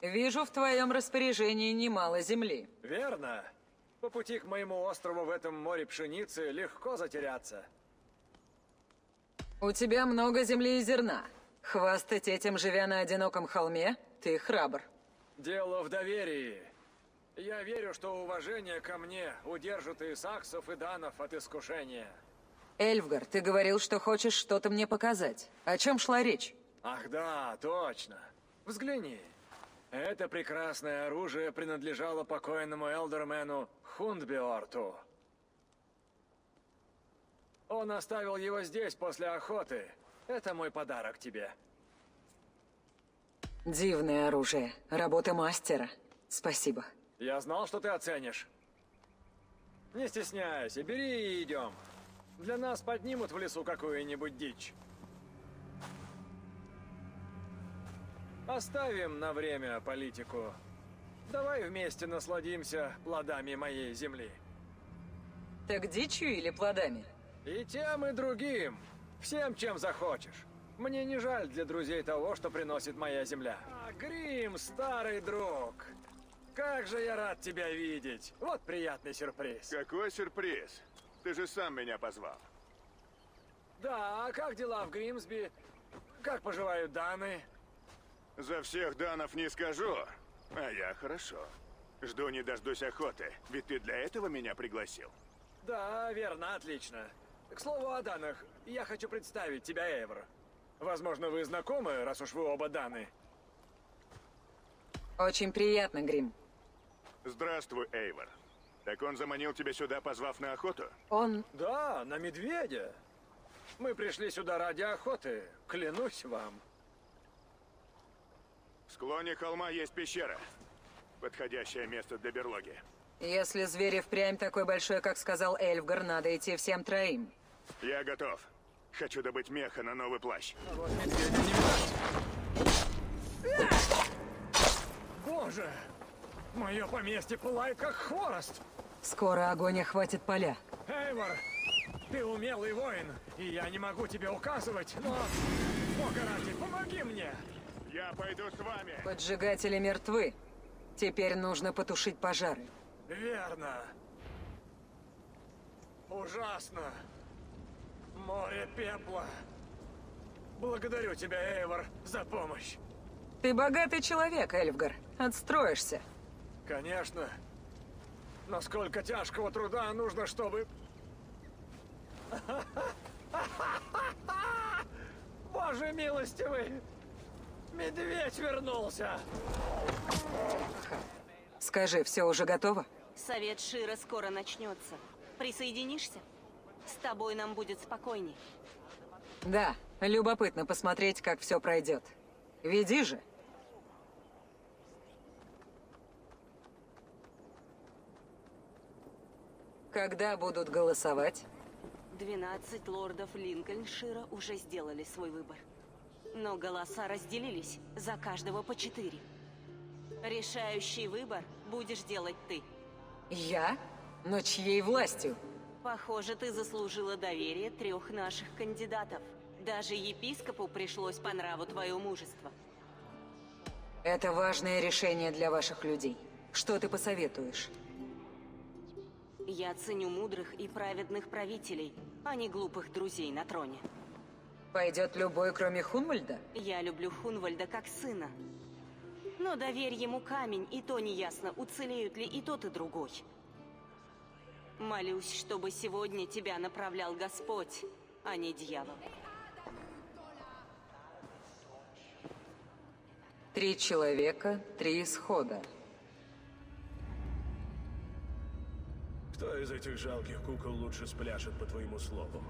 вижу в твоем распоряжении немало земли. Верно. По пути к моему острову в этом море пшеницы легко затеряться. У тебя много земли и зерна. Хвастать этим, живя на одиноком холме, ты храбр. Дело в доверии. Я верю, что уважение ко мне удержит и саксов, и данов от искушения. Эльфгар, ты говорил, что хочешь что-то мне показать. О чем шла речь? Ах да, точно. Взгляни. Это прекрасное оружие принадлежало покойному элдермену Хундберту. Он оставил его здесь после охоты. Это мой подарок тебе. Дивное оружие. Работа мастера. Спасибо. Я знал, что ты оценишь. Не стесняйся, бери и идем. Для нас поднимут в лесу какую-нибудь дичь. Оставим на время политику. Давай вместе насладимся плодами моей земли. Так дичью или плодами? И тем, и другим. Всем, чем захочешь. Мне не жаль для друзей того, что приносит моя земля. А, Грим, старый друг. Как же я рад тебя видеть. Вот приятный сюрприз. Какой сюрприз? Ты же сам меня позвал. Да, а как дела в Гримсби? Как поживают даны? За всех данов не скажу, а я хорошо. Жду не дождусь охоты, ведь ты для этого меня пригласил. Да, верно, отлично. К слову о данах, я хочу представить тебя Эйвор. Возможно, вы знакомы, раз уж вы оба даны. Очень приятно, Грим. Здравствуй, Эйвор. Так он заманил тебя сюда, позвав на охоту? Он... Да, на медведя. Мы пришли сюда ради охоты, клянусь вам. В склоне холма есть пещера. Подходящее место для берлоги. Если зверь впрямь такой большой, как сказал Эльфгар, надо идти всем троим. Я готов. Хочу добыть меха на новый плащ. А вот медведя не видать. Боже! Мое поместье пылает, как хворост. Скоро огонь охватит поля. Эйвор, ты умелый воин, и я не могу тебе указывать, но... Бога ради, помоги мне! Я пойду с вами. Поджигатели мертвы. Теперь нужно потушить пожары. Верно. Ужасно. Море пепла. Благодарю тебя, Эйвор, за помощь. Ты богатый человек, Эльфгар. Отстроишься. Конечно. Но сколько тяжкого труда нужно, чтобы... Боже милостивый! Медведь вернулся! Скажи, все уже готово? Совет Шира скоро начнется. Присоединишься? С тобой нам будет спокойней. Да, любопытно посмотреть, как все пройдет. Веди же. Когда будут голосовать? двенадцать лордов Линкольншира уже сделали свой выбор. Но голоса разделились, за каждого по четыре. Решающий выбор будешь делать ты. Я? Но чьей властью? Похоже, ты заслужила доверие трех наших кандидатов. Даже епископу пришлось по нраву твое мужество. Это важное решение для ваших людей. Что ты посоветуешь? Я ценю мудрых и праведных правителей, а не глупых друзей на троне. Пойдет любой, кроме Хунвальда? Я люблю Хунвальда как сына. Но доверь ему камень, и то неясно, уцелеют ли и тот, и другой. Молюсь, чтобы сегодня тебя направлял Господь, а не дьявол. Три человека, три исхода. Кто из этих жалких кукол лучше спляшет, по твоему слову?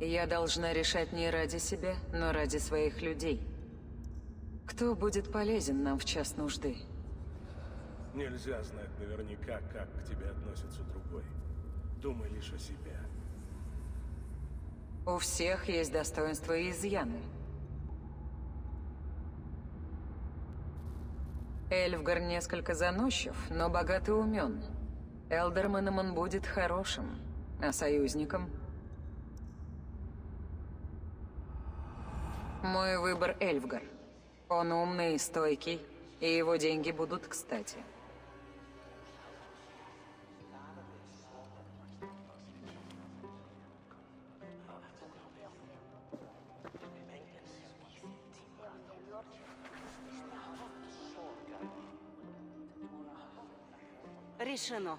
Я должна решать не ради себя, но ради своих людей. Кто будет полезен нам в час нужды? Нельзя знать наверняка, как к тебе относится другой. Думай лишь о себе. У всех есть достоинства и изъяны. Эльфгар несколько заносчив, но богат и умен. Элдерменом он будет хорошим, а союзником... Мой выбор Эльфгар. Он умный и стойкий, и его деньги будут кстати. Решено.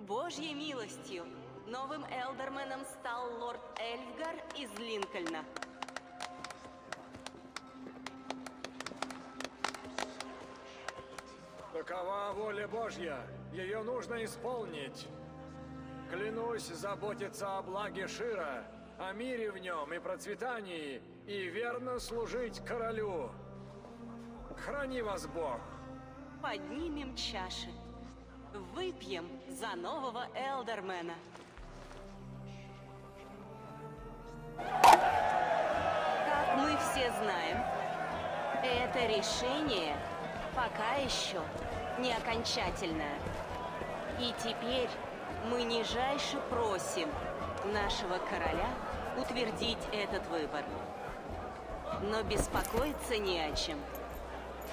Божьей милостью новым элдерменом стал лорд Эльфгар из Линкольна. Такова воля Божья. Ее нужно исполнить. Клянусь заботиться о благе Шира, о мире в нем и процветании, и верно служить королю. Храни вас Бог. Поднимем чаши. Выпьем за нового элдермена. Как мы все знаем, это решение пока еще не окончательное. И теперь мы нижайше просим нашего короля утвердить этот выбор. Но беспокоиться не о чем.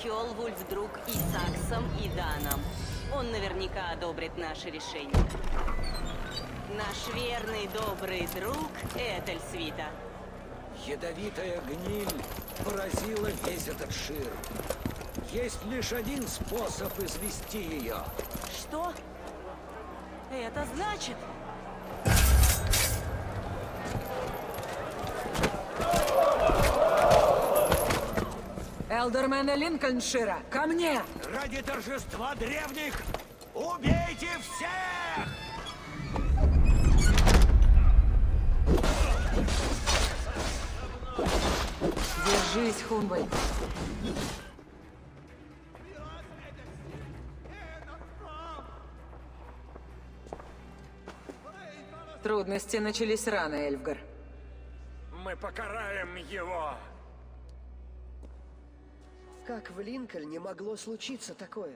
Кёлвульф друг и Саксом, и Даном. Он наверняка одобрит наше решение. Наш верный, добрый друг Этельсвита. Ядовитая гниль поразила весь этот шир. Есть лишь один способ извести ее. Что? Это значит... Элдермена Линкольншира, ко мне! Ради торжества древних убейте всех! Держись, Хунвальд. Трудности начались рано, Эльфгар. Мы покараем его! Как в Линкольне могло случиться такое?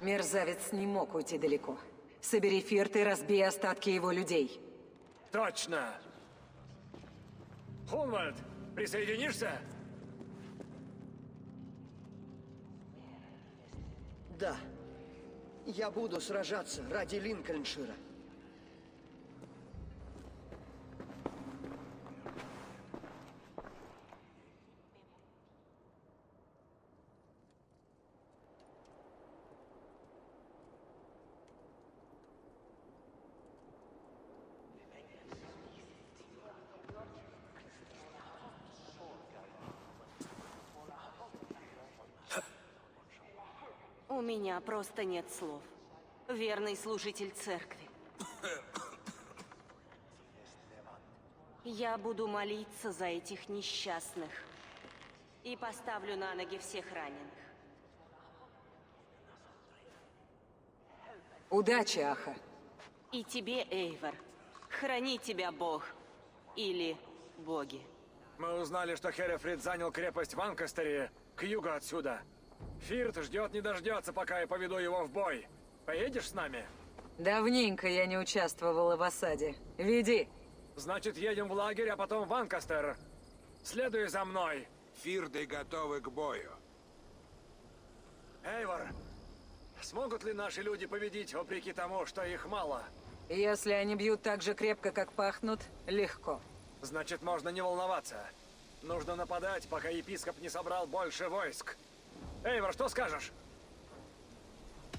Мерзавец не мог уйти далеко. Собери фирт и разбей остатки его людей. Точно! Хунвальд, присоединишься? Да. Я буду сражаться ради Линкольншира. У меня просто нет слов. Верный служитель церкви. Я буду молиться за этих несчастных. И поставлю на ноги всех раненых. Удачи, Аха. И тебе, Эйвор. Храни тебя Бог. Или боги. Мы узнали, что Херефрид занял крепость в Анкастере к югу отсюда. Фирт ждет не дождется, пока я поведу его в бой. Поедешь с нами? Давненько я не участвовала в осаде. Веди. Значит, едем в лагерь, а потом в Анкастер. Следуй за мной. Фирды готовы к бою. Эйвор, смогут ли наши люди победить, вопреки тому, что их мало? Если они бьют так же крепко, как пахнут, легко. Значит, можно не волноваться. Нужно нападать, пока епископ не собрал больше войск. Эйвор, что скажешь?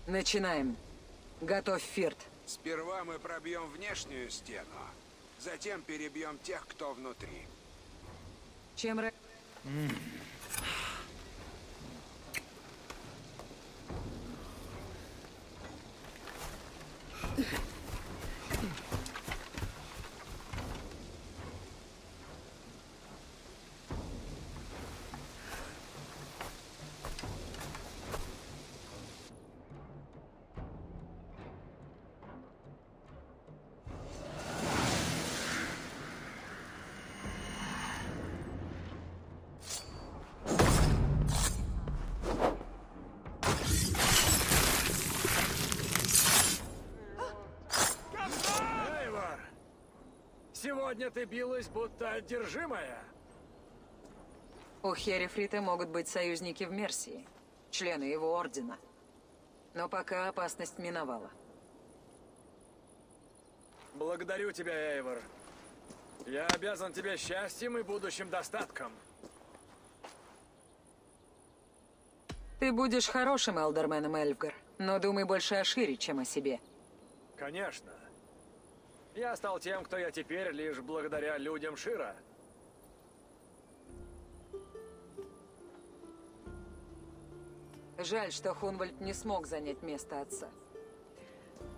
Начинаем. Готовь фирт. Сперва мы пробьем внешнюю стену, затем перебьем тех, кто внутри. Чем ра... Mm. сегодня ты билась, будто одержимая. У Херефрита могут быть союзники в Мерсии, члены его ордена. Но пока опасность миновала. Благодарю тебя, Эйвор. Я обязан тебе счастьем и будущим достатком. Ты будешь хорошим элдерменом, Эльфгар, но думай больше о Шире, чем о себе. Конечно. Я стал тем, кто я теперь, лишь благодаря людям Шира. Жаль, что Хунвальд не смог занять место отца.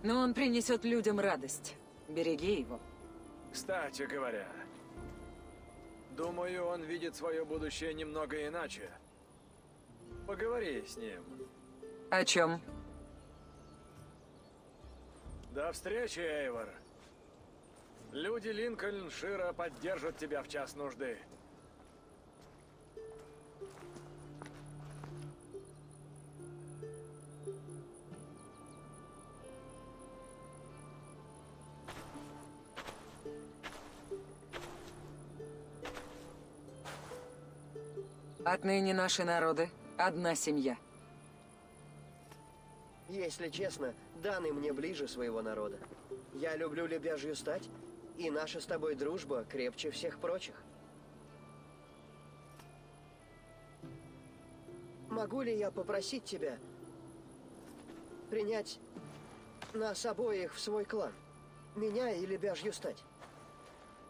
Но он принесет людям радость. Береги его. Кстати говоря, думаю, он видит свое будущее немного иначе. Поговори с ним. О чем? До встречи, Эйвор. Люди Линкольншира поддержат тебя в час нужды. Отныне наши народы одна семья. Если честно, Дан и мне ближе своего народа. Я люблю лебяжью стать, и наша с тобой дружба крепче всех прочих. Могу ли я попросить тебя принять нас обоих в свой клан? Меня и лебяжью стать.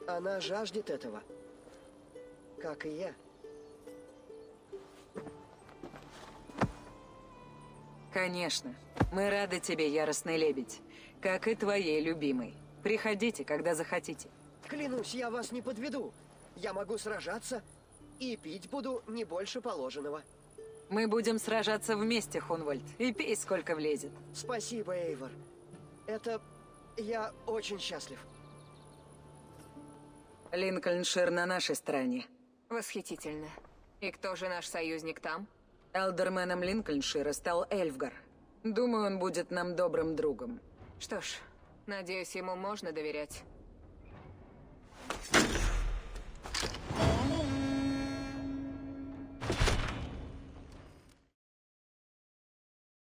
Она жаждет этого, как и я. Конечно. Мы рады тебе, яростный лебедь, как и твоей любимой. Приходите, когда захотите. Клянусь, я вас не подведу. Я могу сражаться и пить буду не больше положенного. Мы будем сражаться вместе, Хунвальд, и пей, сколько влезет. Спасибо, Эйвор. Это... я очень счастлив. Линкольншир на нашей стороне. Восхитительно. И кто же наш союзник там? Элдерменом Линкольншира стал Эльфгар. Думаю, он будет нам добрым другом. Что ж, надеюсь, ему можно доверять.